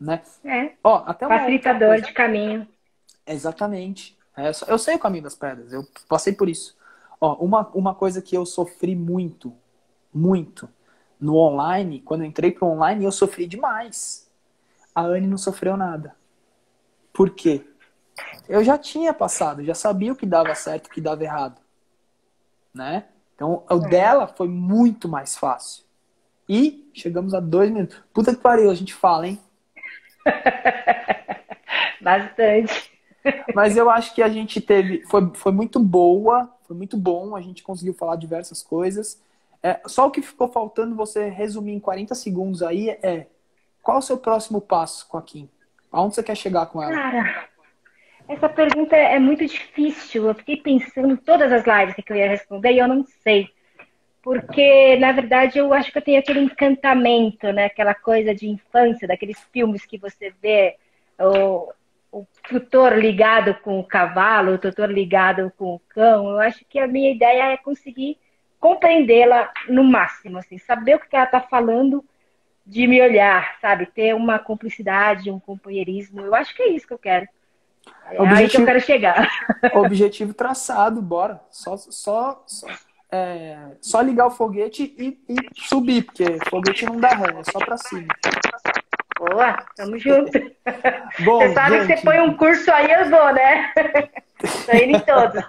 Né? Ó, até uma facilitador de caminho. Exatamente. Eu sei o caminho das pedras, eu passei por isso. Ó, uma coisa que eu sofri muito no online, quando eu entrei pro online, eu sofri demais. A Anne não sofreu nada. Por quê? Eu já tinha passado, já sabia o que dava certo e o que dava errado, né? Então o dela foi muito mais fácil. E chegamos a 2 minutos. Puta que pariu, a gente fala, hein? Bastante. Mas eu acho que a gente teve, foi muito boa, foi muito bom, a gente conseguiu falar diversas coisas. Só o que ficou faltando você resumir em 40 segundos aí é qual o seu próximo passo com a Kim? Aonde você quer chegar com ela? Cara, essa pergunta é muito difícil. Eu fiquei pensando em todas as lives que eu ia responder e eu não sei. Porque, na verdade, eu acho que eu tenho aquele encantamento, né? Aquela coisa de infância, daqueles filmes que você vê o tutor ligado com o cavalo, o tutor ligado com o cão. Eu acho que a minha ideia é conseguir compreendê-la no máximo, assim, saber o que ela está falando de me olhar, sabe? Ter uma cumplicidade, um companheirismo. Eu acho que é isso que eu quero. É aí que eu quero chegar. Objetivo traçado, bora. Só ligar o foguete e subir, porque foguete não dá ré, é só pra cima. Boa, tamo junto. Bom, você sabe que você põe um curso aí, eu vou, né? Tô indo em todos.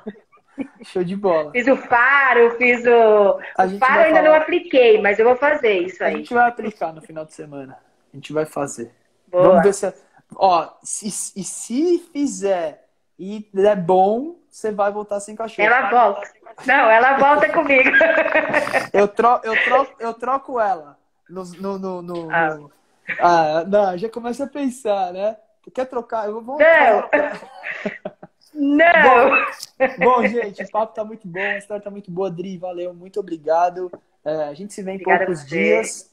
Show de bola. Fiz o faro, o faro ainda não apliquei, mas eu vou fazer isso aí. A gente vai aplicar no final de semana. A gente vai fazer. Boa. Vamos ver se... Ó, se fizer e der bom, você vai voltar sem cachorro. Ela volta. Não, ela volta comigo. Eu troco ela. Não, já começa a pensar, né? Tu quer trocar? Eu vou voltar. Não! Bom, gente, o papo tá muito bom, a história tá muito boa, Dri, valeu, muito obrigado. A gente se vê em poucos dias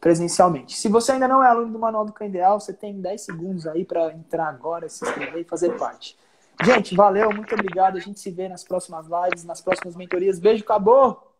presencialmente. Se você ainda não é aluno do Manual do Cão Ideal, você tem 10 segundos aí para entrar agora, se inscrever e fazer parte. Gente, valeu, muito obrigado. A gente se vê nas próximas lives, nas próximas mentorias. Beijo, acabou!